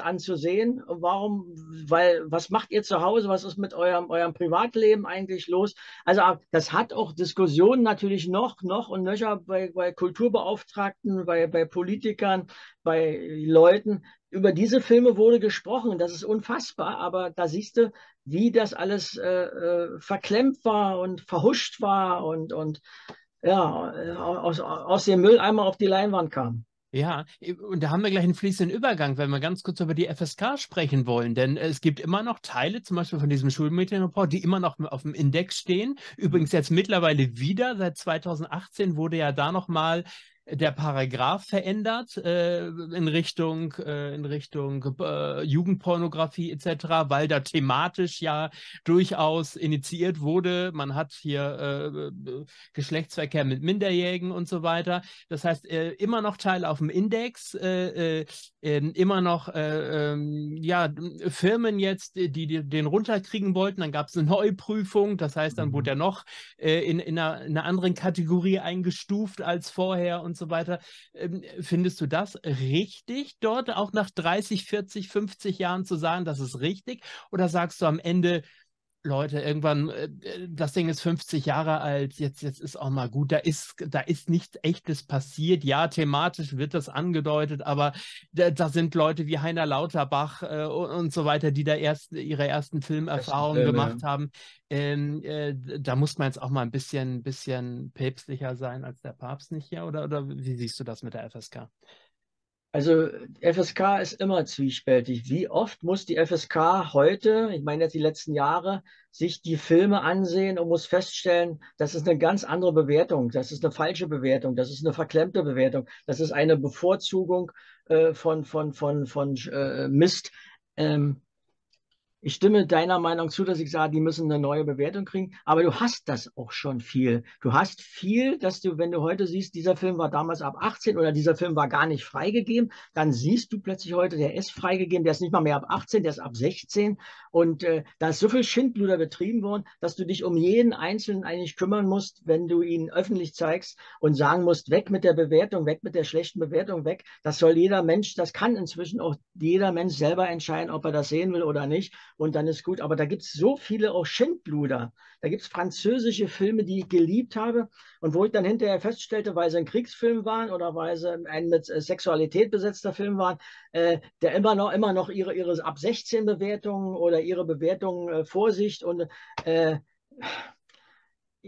anzusehen. Warum? Weil, was macht ihr zu Hause? Was ist mit eurem Privatleben eigentlich los? Also das hat auch Diskussionen natürlich noch und nöcher bei Kulturbeauftragten, bei Politikern, bei Leuten. Über diese Filme wurde gesprochen. Das ist unfassbar, aber da siehst du, wie das alles verklemmt war und verhuscht war und ja, aus dem Mülleimer auf die Leinwand kam. Ja, und da haben wir gleich einen fließenden Übergang, wenn wir ganz kurz über die FSK sprechen wollen, denn es gibt immer noch Teile, zum Beispiel von diesem Schulmädchenreport, die immer noch auf dem Index stehen, übrigens jetzt mittlerweile wieder, seit 2018 wurde ja da nochmal der Paragraph verändert in Richtung Jugendpornografie etc., weil da thematisch ja durchaus initiiert wurde. Man hat hier Geschlechtsverkehr mit Minderjährigen und so weiter. Das heißt, immer noch Teile auf dem Index, immer noch Firmen jetzt, die den runterkriegen wollten. Dann gab es eine Neuprüfung. Das heißt, dann wurde er noch in einer anderen Kategorie eingestuft als vorher und so weiter. Findest du das richtig, dort auch nach 30, 40, 50 Jahren zu sagen, das ist richtig? Oder sagst du am Ende, Leute, irgendwann, das Ding ist 50 Jahre alt, jetzt ist auch mal gut, da ist nichts Echtes passiert. Ja, thematisch wird das angedeutet, aber da sind Leute wie Heiner Lauterbach und so weiter, die da ihre ersten Filmerfahrungen gemacht haben. Da muss man jetzt auch mal ein bisschen päpstlicher sein als der Papst, nicht hier? Oder wie siehst du das mit der FSK? Also FSK ist immer zwiespältig. Wie oft muss die FSK heute, ich meine jetzt die letzten Jahre, sich die Filme ansehen und muss feststellen, das ist eine ganz andere Bewertung, das ist eine falsche Bewertung, das ist eine verklemmte Bewertung, das ist eine Bevorzugung von Mist. Ich stimme deiner Meinung zu, dass ich sage, die müssen eine neue Bewertung kriegen, aber du hast das auch schon viel. Du hast viel, dass du, wenn du heute siehst, dieser Film war damals ab 18 oder dieser Film war gar nicht freigegeben, dann siehst du plötzlich heute, der ist freigegeben, der ist nicht mal mehr ab 18, der ist ab 16 und da ist so viel Schindluder betrieben worden, dass du dich um jeden Einzelnen eigentlich kümmern musst, wenn du ihn öffentlich zeigst und sagen musst, weg mit der Bewertung, weg mit der schlechten Bewertung, weg. Das soll jeder Mensch, das kann inzwischen auch jeder Mensch selber entscheiden, ob er das sehen will oder nicht. Und dann ist gut, aber da gibt es so viele auch Schindluder. Da gibt es französische Filme, die ich geliebt habe und wo ich dann hinterher feststellte, weil sie ein Kriegsfilm waren oder weil sie ein mit Sexualität besetzter Film waren, der immer noch ihre ab 16 Bewertungen oder ihre Bewertungen Vorsicht und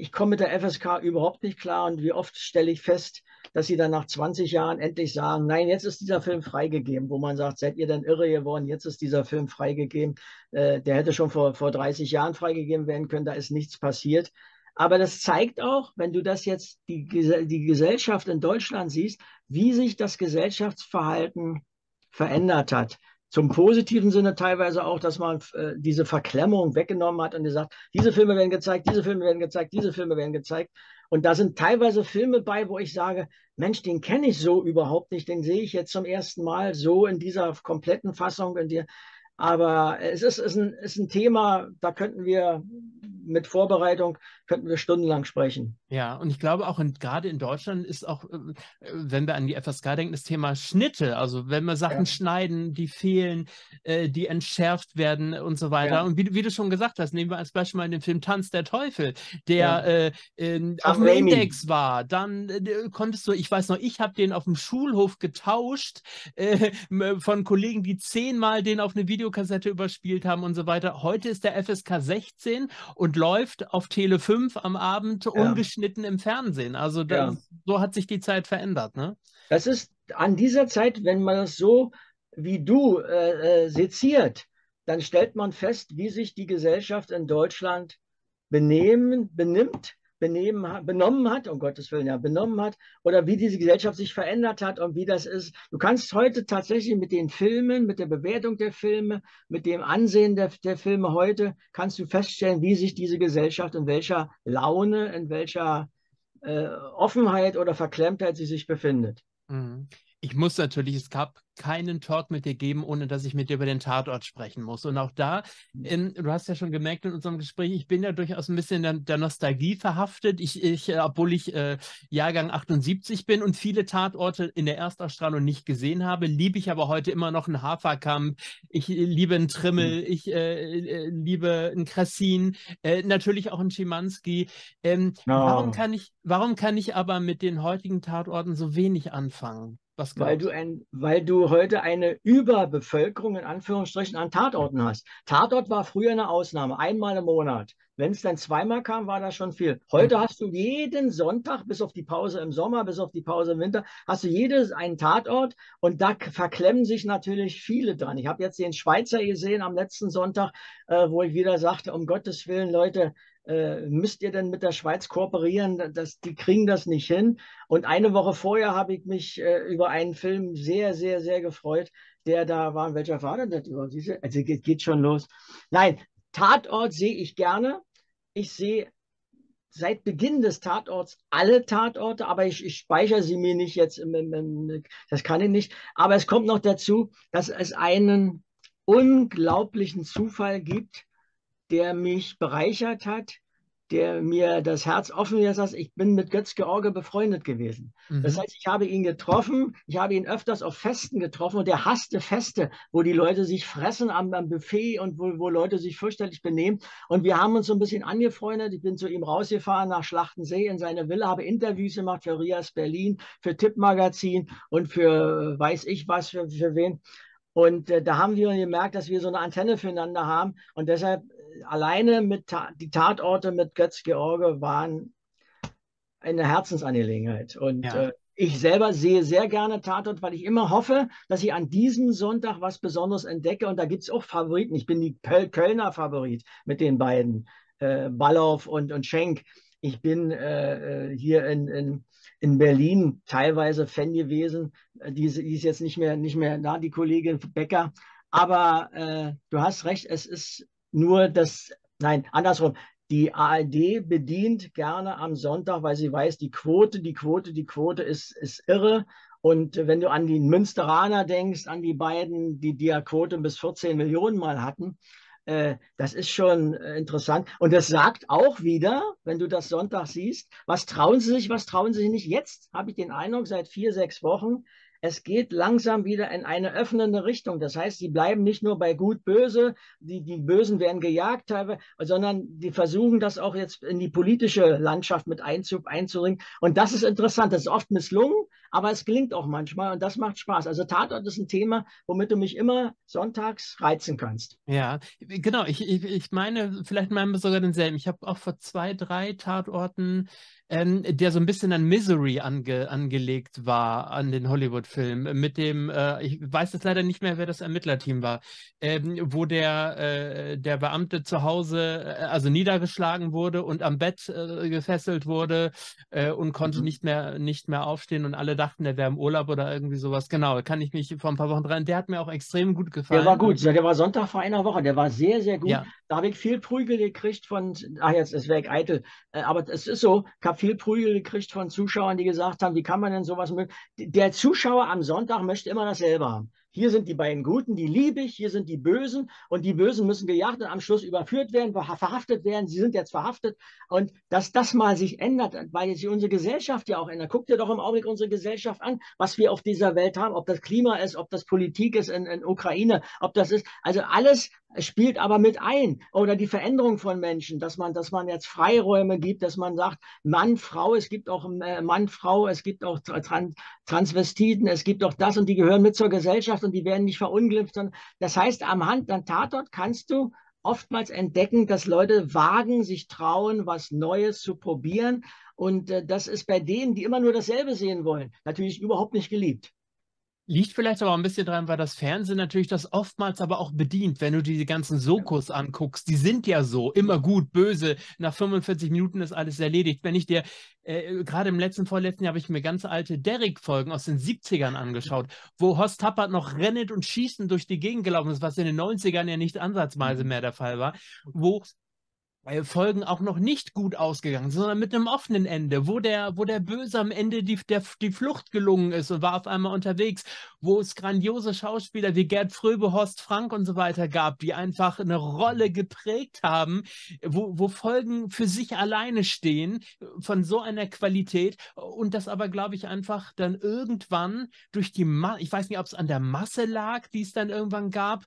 ich komme mit der FSK überhaupt nicht klar und wie oft stelle ich fest, dass sie dann nach 20 Jahren endlich sagen, nein, jetzt ist dieser Film freigegeben, wo man sagt, seid ihr denn irre geworden, jetzt ist dieser Film freigegeben, der hätte schon vor 30 Jahren freigegeben werden können, da ist nichts passiert. Aber das zeigt auch, wenn du das jetzt die Gesellschaft in Deutschland siehst, wie sich das Gesellschaftsverhalten verändert hat. Zum positiven Sinne teilweise auch, dass man diese Verklemmung weggenommen hat und gesagt, diese Filme werden gezeigt, diese Filme werden gezeigt, diese Filme werden gezeigt. Und da sind teilweise Filme bei, wo ich sage, Mensch, den kenne ich so überhaupt nicht, den sehe ich jetzt zum ersten Mal so in dieser kompletten Fassung. Aber es ist ein Thema, da könnten wir mit Vorbereitung, stundenlang sprechen. Ja, und ich glaube auch gerade in Deutschland ist auch, wenn wir an die FSK denken, das Thema Schnitte, also wenn wir Sachen schneiden, die fehlen, die entschärft werden und so weiter. Ja. Und wie du schon gesagt hast, nehmen wir als Beispiel mal den Film Tanz der Teufel, der auf dem Index war. Dann konntest du, ich weiß noch, ich habe den auf dem Schulhof getauscht von Kollegen, die 10-mal den auf eine Videokassette überspielt haben und so weiter. Heute ist der FSK 16 und läuft auf Tele 5 am Abend ungeschnitten im Fernsehen. Also das, so hat sich die Zeit verändert. Ne? Das ist an dieser Zeit, wenn man das so wie du seziert, dann stellt man fest, wie sich die Gesellschaft in Deutschland benommen hat, oder wie diese Gesellschaft sich verändert hat und wie das ist. Du kannst heute tatsächlich mit den Filmen, mit der Bewertung der Filme, mit dem Ansehen der Filme heute, kannst du feststellen, wie sich diese Gesellschaft, in welcher Laune, in welcher Offenheit oder Verklemmtheit sie sich befindet. Mhm. Ich muss natürlich, es gab keinen Talk mit dir geben, ohne dass ich mit dir über den Tatort sprechen muss. Und auch da, du hast ja schon gemerkt in unserem Gespräch, ich bin ja durchaus ein bisschen der Nostalgie verhaftet, obwohl ich Jahrgang 78 bin und viele Tatorte in der Erstausstrahlung nicht gesehen habe, liebe ich aber heute immer noch einen Haferkamp, ich liebe einen Trimmel, ich liebe einen Krassin, natürlich auch einen Schimanski. Warum kann ich aber mit den heutigen Tatorten so wenig anfangen? Weil du heute eine Überbevölkerung in Anführungsstrichen an Tatorten hast. Tatort war früher eine Ausnahme, einmal im Monat. Wenn es dann zweimal kam, war das schon viel. Heute hast du jeden Sonntag, bis auf die Pause im Sommer, bis auf die Pause im Winter, hast du einen Tatort, und da verklemmen sich natürlich viele dran. Ich habe jetzt den Schweizer gesehen am letzten Sonntag, wo ich wieder sagte, um Gottes Willen, Leute, müsst ihr denn mit der Schweiz kooperieren? Die kriegen das nicht hin. Und eine Woche vorher habe ich mich über einen Film sehr, sehr, sehr gefreut, der da war. Welcher war denn das überhaupt? Also geht schon los. Nein, Tatort sehe ich gerne. Ich sehe seit Beginn des Tatorts alle Tatorte, aber ich speichere sie mir nicht jetzt. Das kann ich nicht. Aber es kommt noch dazu, dass es einen unglaublichen Zufall gibt, der mich bereichert hat, der mir das Herz offen gelassen hat. Ich bin mit Götz-George befreundet gewesen. Mhm. Das heißt, ich habe ihn getroffen, ich habe ihn öfters auf Festen getroffen, und er hasste Feste, wo die Leute sich fressen am Buffet und wo Leute sich fürchterlich benehmen. Und wir haben uns so ein bisschen angefreundet. Ich bin zu ihm rausgefahren nach Schlachtensee in seine Villa, habe Interviews gemacht für Rias Berlin, für Tippmagazin und für weiß ich was, für wen. Und da haben wir gemerkt, dass wir so eine Antenne füreinander haben, und deshalb alleine die Tatorte mit Götz-George waren eine Herzensangelegenheit. Und ich selber sehe sehr gerne Tatort, weil ich immer hoffe, dass ich an diesem Sonntag was Besonderes entdecke. Und da gibt es auch Favoriten. Ich bin die Kölner Favorit mit den beiden, Ballauf und Schenk. Ich bin hier in Berlin teilweise Fan gewesen. Die ist jetzt nicht mehr da, die Kollegin Becker. Aber du hast recht, es ist nur das, nein, andersrum, die ARD bedient gerne am Sonntag, weil sie weiß, die Quote ist irre. Und wenn du an die Münsteraner denkst, an die beiden, die die Quote bis 14 Millionen mal hatten, das ist schon interessant. Und das sagt auch wieder, wenn du das Sonntag siehst, was trauen sie sich nicht. Jetzt habe ich den Eindruck, seit 4, 6 Wochen, es geht langsam wieder in eine öffnende Richtung. Das heißt, sie bleiben nicht nur bei gut, böse, die Bösen werden gejagt teilweise, sondern die versuchen das auch jetzt in die politische Landschaft mit einzuringen. Und das ist interessant. Das ist oft misslungen, aber es gelingt auch manchmal, und das macht Spaß. Also Tatort ist ein Thema, womit du mich immer sonntags reizen kannst. Ja, genau. Ich meine, vielleicht meinen wir sogar denselben. Ich habe auch vor 2, 3 Tatorten, der so ein bisschen an Misery angelegt war, an den Hollywood-Filmen. Film mit dem, ich weiß jetzt leider nicht mehr, wer das Ermittlerteam war, wo der Beamte zu Hause also niedergeschlagen wurde und am Bett gefesselt wurde und konnte nicht mehr aufstehen und alle dachten, der wäre im Urlaub oder irgendwie sowas. Genau, da kann ich mich vor ein paar Wochen dran. Der hat mir auch extrem gut gefallen. Der war gut, der war Sonntag vor einer Woche, der war sehr, sehr gut. Ja. Da habe ich viel Prügel gekriegt von, ach jetzt ist weg, eitel, aber es ist so, ich habe viel Prügel gekriegt von Zuschauern, die gesagt haben, wie kann man denn sowas mögen? Der Zuschauer am Sonntag möchte immer dasselbe haben. Hier sind die beiden Guten, die liebe ich, hier sind die Bösen und die Bösen müssen gejagt und am Schluss überführt werden, verhaftet werden, sie sind jetzt verhaftet und dass das mal sich ändert, weil sich unsere Gesellschaft ja auch ändert. Guckt ihr doch im Augenblick unsere Gesellschaft an, was wir auf dieser Welt haben, ob das Klima ist, ob das Politik ist in Ukraine, ob das ist, also alles spielt aber mit ein oder die Veränderung von Menschen, dass man jetzt Freiräume gibt, dass man sagt, Mann, Frau, es gibt auch Mann, Frau, es gibt auch Transvestiten, es gibt auch das und die gehören mit zur Gesellschaft und die werden nicht verunglimpft. Das heißt, am Hand an Tatort kannst du oftmals entdecken, dass Leute wagen, sich trauen, was Neues zu probieren. Und das ist bei denen, die immer nur dasselbe sehen wollen, natürlich überhaupt nicht geliebt. Liegt vielleicht aber ein bisschen dran, weil das Fernsehen natürlich das oftmals aber auch bedient, wenn du diese ganzen Sokos anguckst, die sind ja so, immer gut, böse, nach 45 Minuten ist alles erledigt. Wenn ich dir, gerade im vorletzten Jahr habe ich mir ganz alte Derrick-Folgen aus den 70ern angeschaut, wo Horst Tappert noch rennend und schießend durch die Gegend gelaufen ist, was in den 90ern ja nicht ansatzweise mehr der Fall war, wo Folgen auch noch nicht gut ausgegangen, sondern mit einem offenen Ende, wo der Böse am Ende die Flucht gelungen ist und war auf einmal unterwegs, wo es grandiose Schauspieler wie Gerd Fröbe, Horst Frank und so weiter gab, die einfach eine Rolle geprägt haben, wo Folgen für sich alleine stehen, von so einer Qualität und das aber, glaube ich, einfach dann irgendwann durch die Masse, ich weiß nicht, ob es an der Masse lag, die es dann irgendwann gab,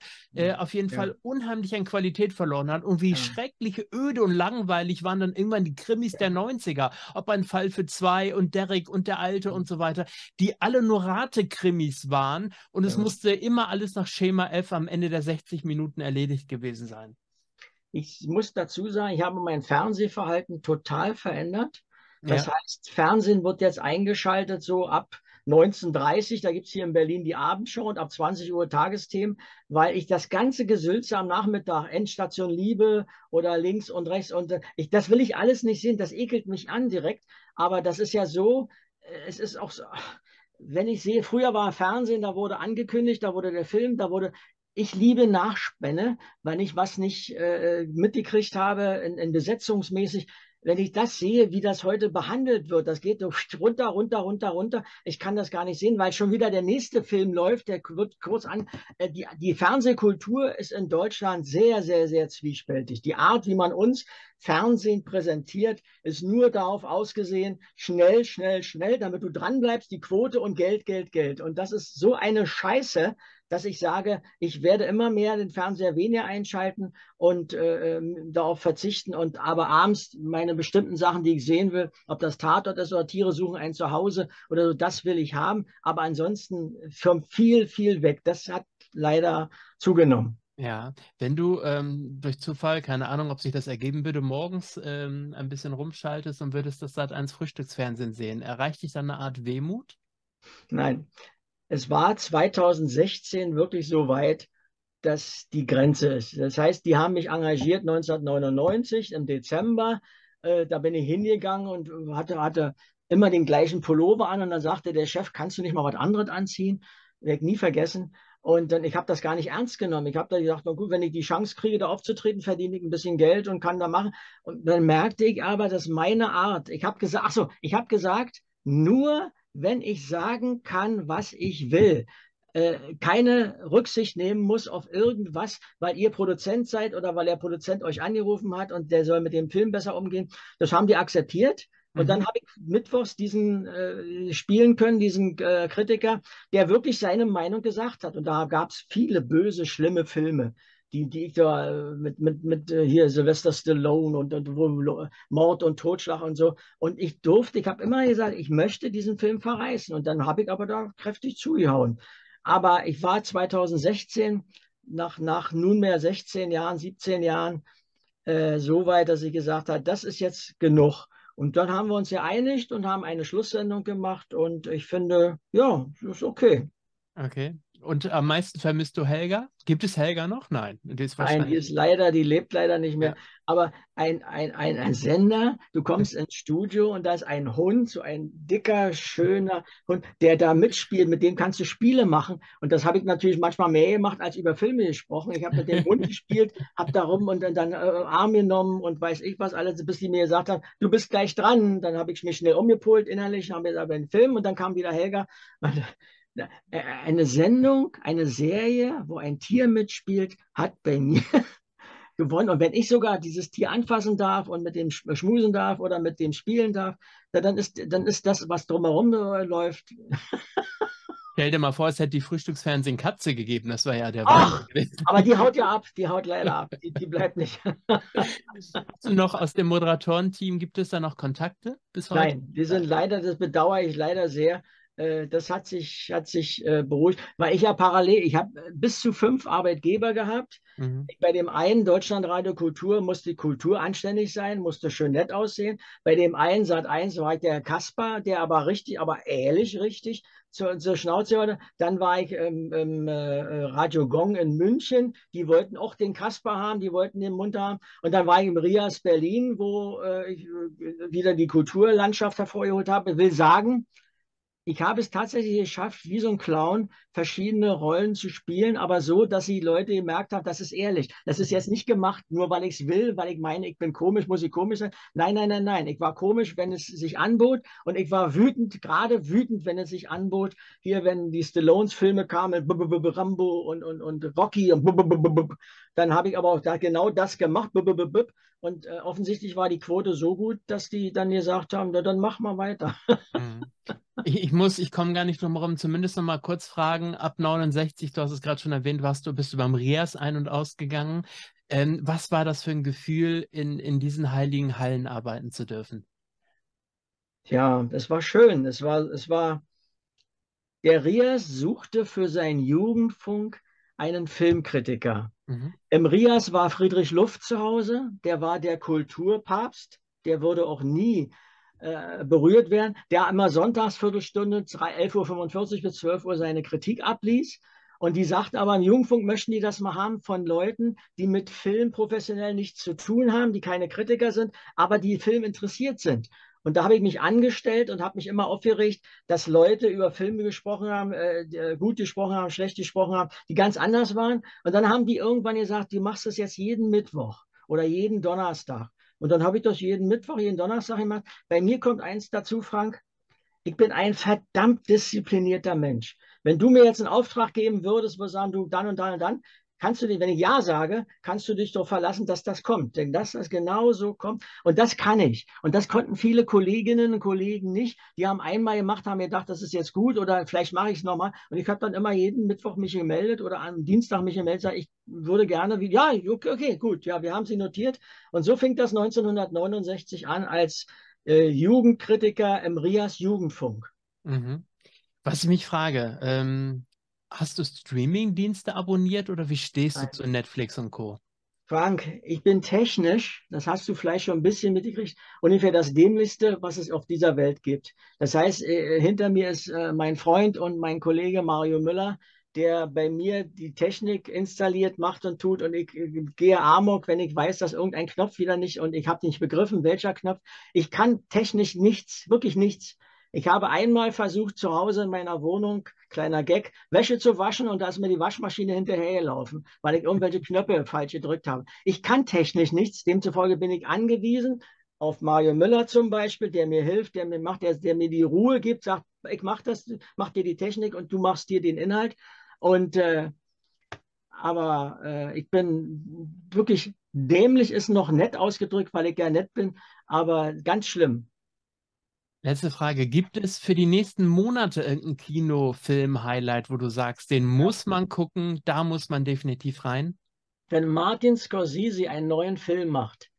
auf jeden Fall unheimlich an Qualität verloren hat und wie schreckliche und langweilig waren dann irgendwann die Krimis der 90er, ob ein Fall für zwei und Derrick und der Alte und so weiter, die alle nur Rate-Krimis waren und es musste immer alles nach Schema F am Ende der 60 Minuten erledigt gewesen sein. Ich muss dazu sagen, ich habe mein Fernsehverhalten total verändert. Das heißt, Fernsehen wird jetzt eingeschaltet so ab 19:30 Uhr, da gibt es hier in Berlin die Abendshow und ab 20 Uhr Tagesthemen, weil ich das ganze Gesülze am Nachmittag, Endstation Liebe oder links und rechts, und das will ich alles nicht sehen, das ekelt mich an direkt, aber das ist ja so, es ist auch so, wenn ich sehe, früher war Fernsehen, da wurde angekündigt, da wurde der Film, ich liebe Nachspänne, wenn ich was nicht mitgekriegt habe, in besetzungsmäßig. Wenn ich das sehe, wie das heute behandelt wird, das geht runter, runter, runter, runter. Ich kann das gar nicht sehen, weil schon wieder der nächste Film läuft, der wird kurz an. Die Fernsehkultur ist in Deutschland sehr, sehr, sehr zwiespältig. Die Art, wie man uns Fernsehen präsentiert, ist nur darauf ausgesehen, schnell, schnell, schnell, damit du dranbleibst, die Quote und Geld, Geld, Geld. Und das ist so eine Scheiße, dass ich sage, ich werde immer mehr den Fernseher weniger einschalten und darauf verzichten und aber abends meine bestimmten Sachen, die ich sehen will, ob das Tatort ist oder Tiere suchen ein Zuhause oder so, das will ich haben, aber ansonsten schon viel, viel weg. Das hat leider zugenommen. Ja, wenn du durch Zufall, keine Ahnung, ob sich das ergeben würde, morgens ein bisschen rumschaltest und würdest das Sat.1 Frühstücksfernsehen sehen, erreicht dich dann eine Art Wehmut? Nein, es war 2016 wirklich so weit, dass die Grenze ist. Das heißt, die haben mich engagiert 1999 im Dezember, da bin ich hingegangen und hatte immer den gleichen Pullover an und dann sagte der Chef, kannst du nicht mal was anderes anziehen? Werd nie vergessen. Und dann, ich habe das gar nicht ernst genommen. Ich habe da gedacht, na gut, wenn ich die Chance kriege, da aufzutreten, verdiene ich ein bisschen Geld und kann da machen. Und dann merkte ich aber, dass meine Art, ich habe gesagt, nur wenn ich sagen kann, was ich will, keine Rücksicht nehmen muss auf irgendwas, weil ihr Produzent seid oder weil der Produzent euch angerufen hat und der soll mit dem Film besser umgehen. Das haben die akzeptiert. Und dann habe ich mittwochs diesen Kritiker, der wirklich seine Meinung gesagt hat. Und da gab es viele böse, schlimme Filme, die ich da mit hier Sylvester Stallone und Mord und Totschlag und so. Und ich habe immer gesagt, ich möchte diesen Film verreißen. Und dann habe ich aber da kräftig zugehauen. Aber ich war 2016, nach nunmehr 16 Jahren, 17 Jahren, so weit, dass ich gesagt habe, das ist jetzt genug. Und dann haben wir uns geeinigt und haben eine Schlusssendung gemacht und ich finde, ja, ist okay. Okay. Und am meisten vermisst du Helga? Gibt es Helga noch? Nein. Nein, die ist leider, die lebt leider nicht mehr. Ja. Aber ein Sender, du kommst ins Studio und da ist ein Hund, so ein dicker, schöner Hund, der da mitspielt, mit dem kannst du Spiele machen. Und das habe ich natürlich manchmal mehr gemacht, als über Filme gesprochen. Ich habe mit dem Hund gespielt, habe da rum und dann Arm genommen und weiß ich was alles, bis die mir gesagt haben, du bist gleich dran. Dann habe ich mich schnell umgepolt innerlich, haben wir da den Film und dann kam wieder Helga. Und eine Sendung, eine Serie, wo ein Tier mitspielt, hat bei mir gewonnen. Und wenn ich sogar dieses Tier anfassen darf und mit dem schmusen darf oder mit dem spielen darf, dann ist das, was drumherum läuft. Stell dir mal vor, es hätte die Frühstücksfernsehen Katze gegeben, das war ja der Wahnsinn. Aber die haut ja ab, die haut leider ab, die bleibt nicht. Hast du noch aus dem Moderatorenteam, gibt es da noch Kontakte bis heute? Nein, die sind leider, das bedauere ich leider sehr. Das hat sich beruhigt, weil ich ja parallel, ich habe bis zu 5 Arbeitgeber gehabt. Mhm. Bei dem einen Deutschlandradio Kultur musste die Kultur anständig sein, musste schön nett aussehen. Bei dem einen Sat.1 war ich der Kasper, der aber richtig, aber ehrlich richtig zur Schnauze hörte. Dann war ich im Radio Gong in München. Die wollten auch den Kasper haben, die wollten den Mund haben. Und dann war ich im Rias Berlin, wo ich wieder die Kulturlandschaft hervorgeholt habe. Ich will sagen, ich habe es tatsächlich geschafft, wie so ein Clown, verschiedene Rollen zu spielen, aber so, dass die Leute gemerkt haben, das ist ehrlich. Das ist jetzt nicht gemacht, nur weil ich es will, weil ich meine, ich bin komisch, muss ich komisch sein. Nein, nein, nein, nein. Ich war komisch, wenn es sich anbot und ich war wütend, gerade wütend, wenn es sich anbot. Hier, wenn die Stallones-Filme kamen, Rambo und Rocky und dann habe ich aber auch da genau das gemacht. Und offensichtlich war die Quote so gut, dass die dann gesagt haben, na, dann mach mal weiter. Ich komme gar nicht drum herum, zumindest noch mal kurz fragen, ab 69, du hast es gerade schon erwähnt, bist du beim Rias ein- und ausgegangen. Was war das für ein Gefühl, in diesen heiligen Hallen arbeiten zu dürfen? Ja, es war schön. Der Rias suchte für seinen Jugendfunk einen Filmkritiker. Mhm. Im Rias war Friedrich Luft zu Hause, der war der Kulturpapst, der würde auch nie berührt werden, der immer sonntags Viertelstunde, 11.45 Uhr bis 12 Uhr seine Kritik abließ. Und die sagt aber, im Jugendfunk möchten die das mal haben von Leuten, die mit Film professionell nichts zu tun haben, die keine Kritiker sind, aber die Film interessiert sind. Und da habe ich mich angestellt und habe mich immer aufgeregt, dass Leute über Filme gesprochen haben, gut gesprochen haben, schlecht gesprochen haben, die ganz anders waren. Und dann haben die irgendwann gesagt, du machst das jetzt jeden Mittwoch oder jeden Donnerstag. Und dann habe ich das jeden Mittwoch, jeden Donnerstag gemacht. Bei mir kommt eins dazu, Frank, ich bin ein verdammt disziplinierter Mensch. Wenn du mir jetzt einen Auftrag geben würdest, wo sagen du dann und dann und dann, kannst du dich, wenn ich Ja sage, kannst du dich darauf verlassen, dass das kommt. Denn dass das genau so kommt. Und das kann ich. Und das konnten viele Kolleginnen und Kollegen nicht. Die haben einmal gemacht, haben gedacht, das ist jetzt gut oder vielleicht mache ich es nochmal. Und ich habe dann immer jeden Mittwoch mich gemeldet oder am Dienstag mich gemeldet, sage ich würde gerne, ja, okay, gut, ja, wir haben sie notiert. Und so fing das 1969 an als Jugendkritiker im Rias Jugendfunk. Mhm. Was ich mich frage, hast du Streaming-Dienste abonniert oder wie stehst du zu Netflix und Co.? Frank, ich bin technisch, das hast du vielleicht schon ein bisschen mitgekriegt, ungefähr das Dämlichste, was es auf dieser Welt gibt. Das heißt, hinter mir ist mein Freund und mein Kollege Mario Müller, der bei mir die Technik installiert, macht und tut und ich gehe amok, wenn ich weiß, dass irgendein Knopf wieder nicht und ich habe nicht begriffen, welcher Knopf. Ich kann technisch nichts, wirklich nichts. Ich habe einmal versucht, zu Hause in meiner Wohnung, kleiner Gag, Wäsche zu waschen und da ist mir die Waschmaschine hinterhergelaufen, weil ich irgendwelche Knöpfe falsch gedrückt habe. Ich kann technisch nichts, demzufolge bin ich angewiesen auf Mario Müller zum Beispiel, der mir hilft, der mir macht, der mir die Ruhe gibt, sagt, ich mache das, mach dir die Technik und du machst dir den Inhalt. Und aber ich bin wirklich dämlich, ist noch nett ausgedrückt, weil ich ja nett bin, aber ganz schlimm. Letzte Frage, gibt es für die nächsten Monate irgendein Kinofilm-Highlight, wo du sagst, den muss man gucken, da muss man definitiv rein? Wenn Martin Scorsese einen neuen Film macht,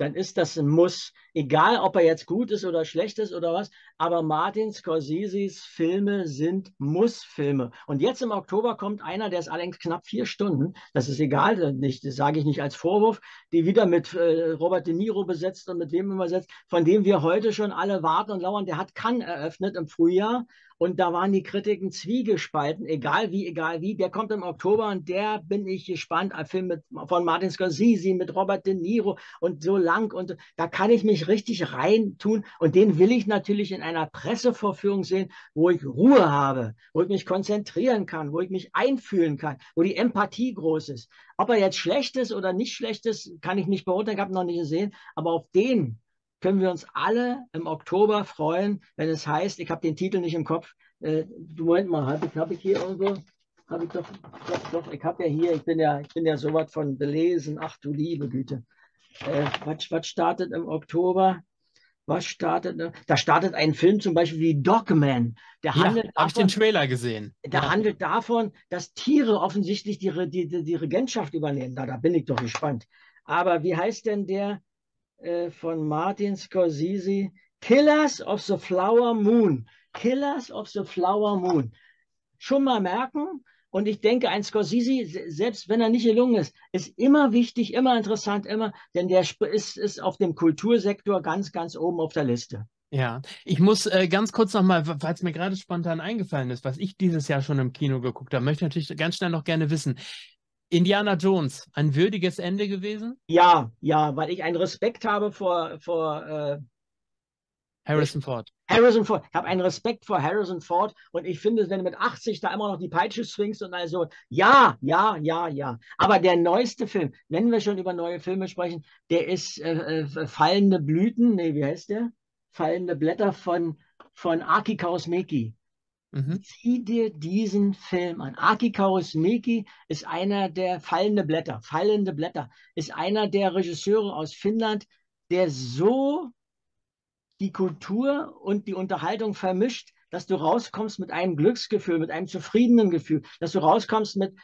dann ist das ein Muss. Egal, ob er jetzt gut ist oder schlecht ist oder was, aber Martin Scorseses Filme sind Muss-Filme. Und jetzt im Oktober kommt einer, der ist allerdings knapp 4 Stunden, das ist egal, das sage ich nicht als Vorwurf, die wieder mit Robert De Niro besetzt und mit wem immer besetzt, von dem wir heute schon alle warten und lauern. Der hat Cannes eröffnet im Frühjahr und da waren die Kritiken zwiegespalten, egal wie. Der kommt im Oktober und der bin ich gespannt, ein Film von Martin Scorsese mit Robert De Niro und so lang, und da kann ich mich richtig reintun und den will ich natürlich in einer Pressevorführung sehen, wo ich Ruhe habe, wo ich mich konzentrieren kann, wo ich mich einfühlen kann, wo die Empathie groß ist. Ob er jetzt schlecht ist oder nicht schlecht ist, kann ich nicht beurteilen, ich habe noch nicht gesehen, aber auf den können wir uns alle im Oktober freuen, wenn es heißt, ich habe den Titel nicht im Kopf, Moment mal, habe ich hier irgendwo, habe ich doch, ich habe ja hier, ich bin ja sowas von belesen, ach du liebe Güte. Was startet im Oktober? Da startet ein Film zum Beispiel wie Dogman. Der handelt davon, habe ich den Trailer gesehen. Der handelt davon, dass Tiere offensichtlich die Regentschaft übernehmen. Da bin ich doch gespannt. Aber wie heißt denn der von Martin Scorsese? Killers of the Flower Moon. Killers of the Flower Moon. Schon mal merken. Und ich denke, ein Scorsese, selbst wenn er nicht gelungen ist, ist immer wichtig, immer interessant, immer, denn der ist auf dem Kultursektor ganz, ganz oben auf der Liste. Ja, ich muss ganz kurz nochmal, weil es mir gerade spontan eingefallen ist, was ich dieses Jahr schon im Kino geguckt habe, möchte ich natürlich ganz schnell noch gerne wissen. Indiana Jones, ein würdiges Ende gewesen? Ja, weil ich einen Respekt habe vor Harrison Ford. Ich habe einen Respekt vor Harrison Ford und ich finde, wenn du mit 80 da immer noch die Peitsche swingst und also, ja. Aber der neueste Film, wenn wir schon über neue Filme sprechen, der ist Fallende Blätter von Aki Kaurismäki. Mhm. Sieh dir diesen Film an. Aki Kaurismäki ist einer der Fallende Blätter, ist einer der Regisseure aus Finnland, der so die Kultur und die Unterhaltung vermischt, dass du rauskommst mit einem Glücksgefühl, mit einem zufriedenen Gefühl, dass du rauskommst mit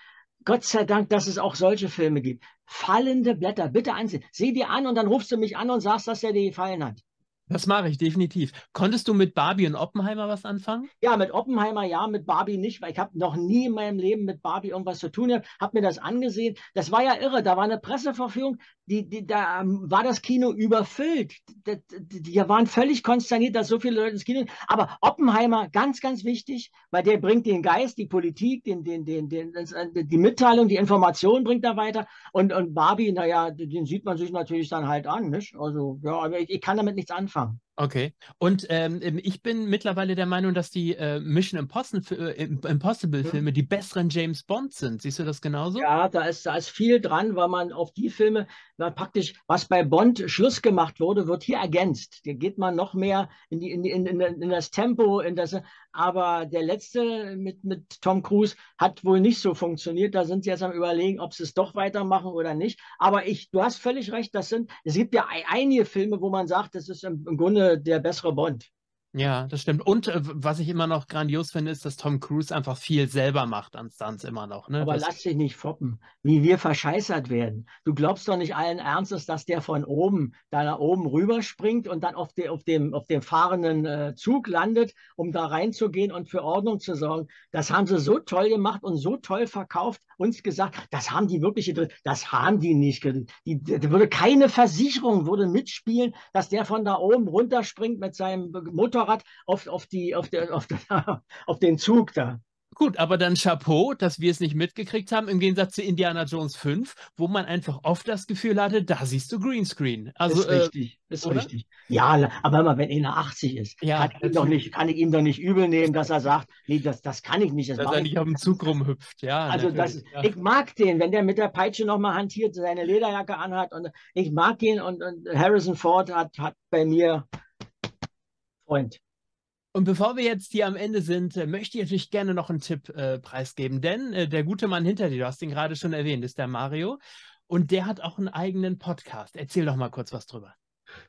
Gott sei Dank, dass es auch solche Filme gibt. Fallende Blätter, bitte ansehen. Sieh dir an und dann rufst du mich an und sagst, dass er dir gefallen hat. Das mache ich, definitiv. Konntest du mit Barbie und Oppenheimer was anfangen? Ja, mit Oppenheimer ja, mit Barbie nicht, weil ich habe noch nie in meinem Leben mit Barbie irgendwas zu tun gehabt, habe mir das angesehen. Das war ja irre, da war eine Presseverführung, da war das Kino überfüllt. Die waren völlig konsterniert, dass so viele Leute ins Kino. Aber Oppenheimer, ganz, ganz wichtig, weil der bringt den Geist, die Politik, die Mitteilung, die Information bringt er weiter. Und Barbie, naja, den sieht man sich natürlich dann halt an, nicht? Also, ja, aber ich kann damit nichts anfangen. Okay. Und ich bin mittlerweile der Meinung, dass die Mission Impossible-Filme die besseren James Bond sind. Siehst du das genauso? Ja, da ist viel dran, weil man auf die Filme praktisch, was bei Bond Schluss gemacht wurde, wird hier ergänzt. Hier geht man noch mehr in das Tempo, aber der letzte mit Tom Cruise hat wohl nicht so funktioniert. Da sind sie jetzt am Überlegen, ob sie es doch weitermachen oder nicht. Aber du hast völlig recht, es gibt ja einige Filme, wo man sagt, das ist im Grunde der bessere Bond. Ja, das stimmt. Und was ich immer noch grandios finde, ist, dass Tom Cruise einfach viel selber macht an Stunts immer noch. Ne? Aber lass dich nicht foppen, wie wir verscheißert werden. Du glaubst doch nicht allen Ernstes, dass der von oben, da nach oben rüberspringt und dann auf dem fahrenden Zug landet, um da reinzugehen und für Ordnung zu sorgen. Das haben sie so toll gemacht und so toll verkauft, uns gesagt, das haben die wirklich gedreht. Das haben die nicht gedreht. Keine Versicherung würde mitspielen, dass der von da oben runterspringt mit seinem Motorrad auf den Zug da. Gut, aber dann Chapeau, dass wir es nicht mitgekriegt haben, im Gegensatz zu Indiana Jones 5, wo man einfach oft das Gefühl hatte, da siehst du Greenscreen. Also, ist richtig, richtig. Ja, aber immer, wenn einer 80 ist, ja, kann ich ihm doch nicht übel nehmen, dass er sagt, nee, das kann ich nicht. Dass er nicht auf dem Zug rumhüpft, ja. Also ich mag den, wenn der mit der Peitsche nochmal hantiert, seine Lederjacke anhat, und ich mag ihn, und Harrison Ford hat bei mir Freund. Und bevor wir jetzt hier am Ende sind, möchte ich natürlich gerne noch einen Tipp preisgeben, denn der gute Mann hinter dir, du hast ihn gerade schon erwähnt, ist der Mario, und der hat auch einen eigenen Podcast. Erzähl doch mal kurz was drüber.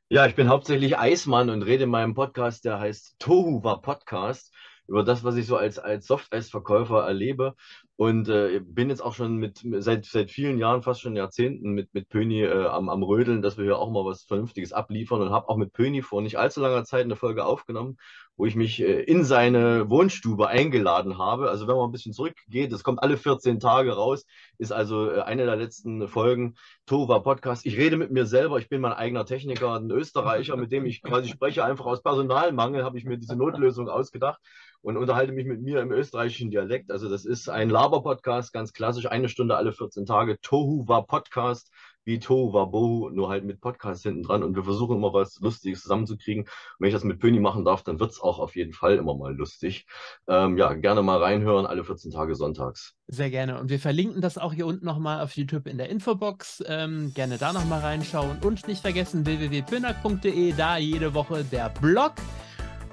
Ja, ich bin hauptsächlich Eismann und rede in meinem Podcast, der heißt Tohuwa Podcast, über das, was ich so als Softeis-Verkäufer erlebe. Und bin jetzt auch schon seit vielen Jahren, fast schon Jahrzehnten mit Pöni am Rödeln, dass wir hier auch mal was Vernünftiges abliefern, und habe auch mit Pöni vor nicht allzu langer Zeit eine Folge aufgenommen, wo ich mich in seine Wohnstube eingeladen habe. Also wenn man ein bisschen zurückgeht, das kommt alle 14 Tage raus, ist also eine der letzten Folgen Tova Podcast. Ich rede mit mir selber, ich bin mein eigener Techniker, ein Österreicher, mit dem ich quasi spreche. Einfach aus Personalmangel habe ich mir diese Notlösung ausgedacht und unterhalte mich mit mir im österreichischen Dialekt. Also das ist ein Laber-Podcast, ganz klassisch, eine Stunde alle 14 Tage. Tohu war Podcast, wie Tohu war Bohu, nur halt mit Podcast hinten dran. Und wir versuchen immer was Lustiges zusammenzukriegen. Und wenn ich das mit Pöni machen darf, dann wird es auch auf jeden Fall immer mal lustig. Ja, gerne mal reinhören, alle 14 Tage sonntags. Sehr gerne. Und wir verlinken das auch hier unten nochmal auf YouTube in der Infobox. Gerne da nochmal reinschauen. Und nicht vergessen, www.pönag.de, da jede Woche der Blog.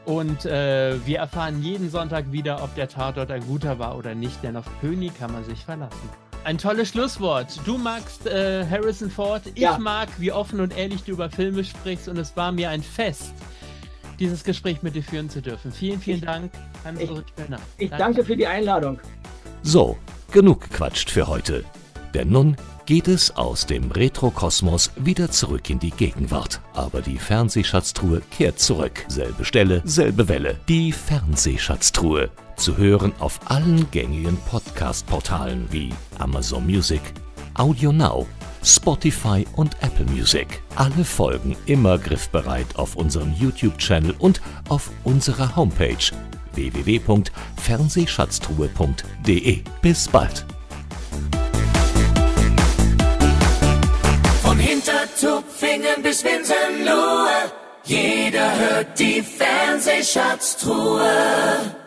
Und wir erfahren jeden Sonntag wieder, ob der Tatort ein guter war oder nicht, denn auf Pöni kann man sich verlassen. Ein tolles Schlusswort. Du magst Harrison Ford, ich mag, wie offen und ehrlich du über Filme sprichst, und es war mir ein Fest, dieses Gespräch mit dir führen zu dürfen. Vielen, vielen Dank, Hans-Ulrich Böhner. Ich danke für die Einladung. So, genug gequatscht für heute, denn nun geht es aus dem Retrokosmos wieder zurück in die Gegenwart. Aber die Fernsehschatztruhe kehrt zurück. Selbe Stelle, selbe Welle. Die Fernsehschatztruhe. Zu hören auf allen gängigen Podcast-Portalen wie Amazon Music, Audio Now, Spotify und Apple Music. Alle Folgen immer griffbereit auf unserem YouTube-Channel und auf unserer Homepage www.fernsehschatztruhe.de. Bis bald! Von Hintertupfingen bis Winsenlohe, jeder hört die Fernsehschatztruhe.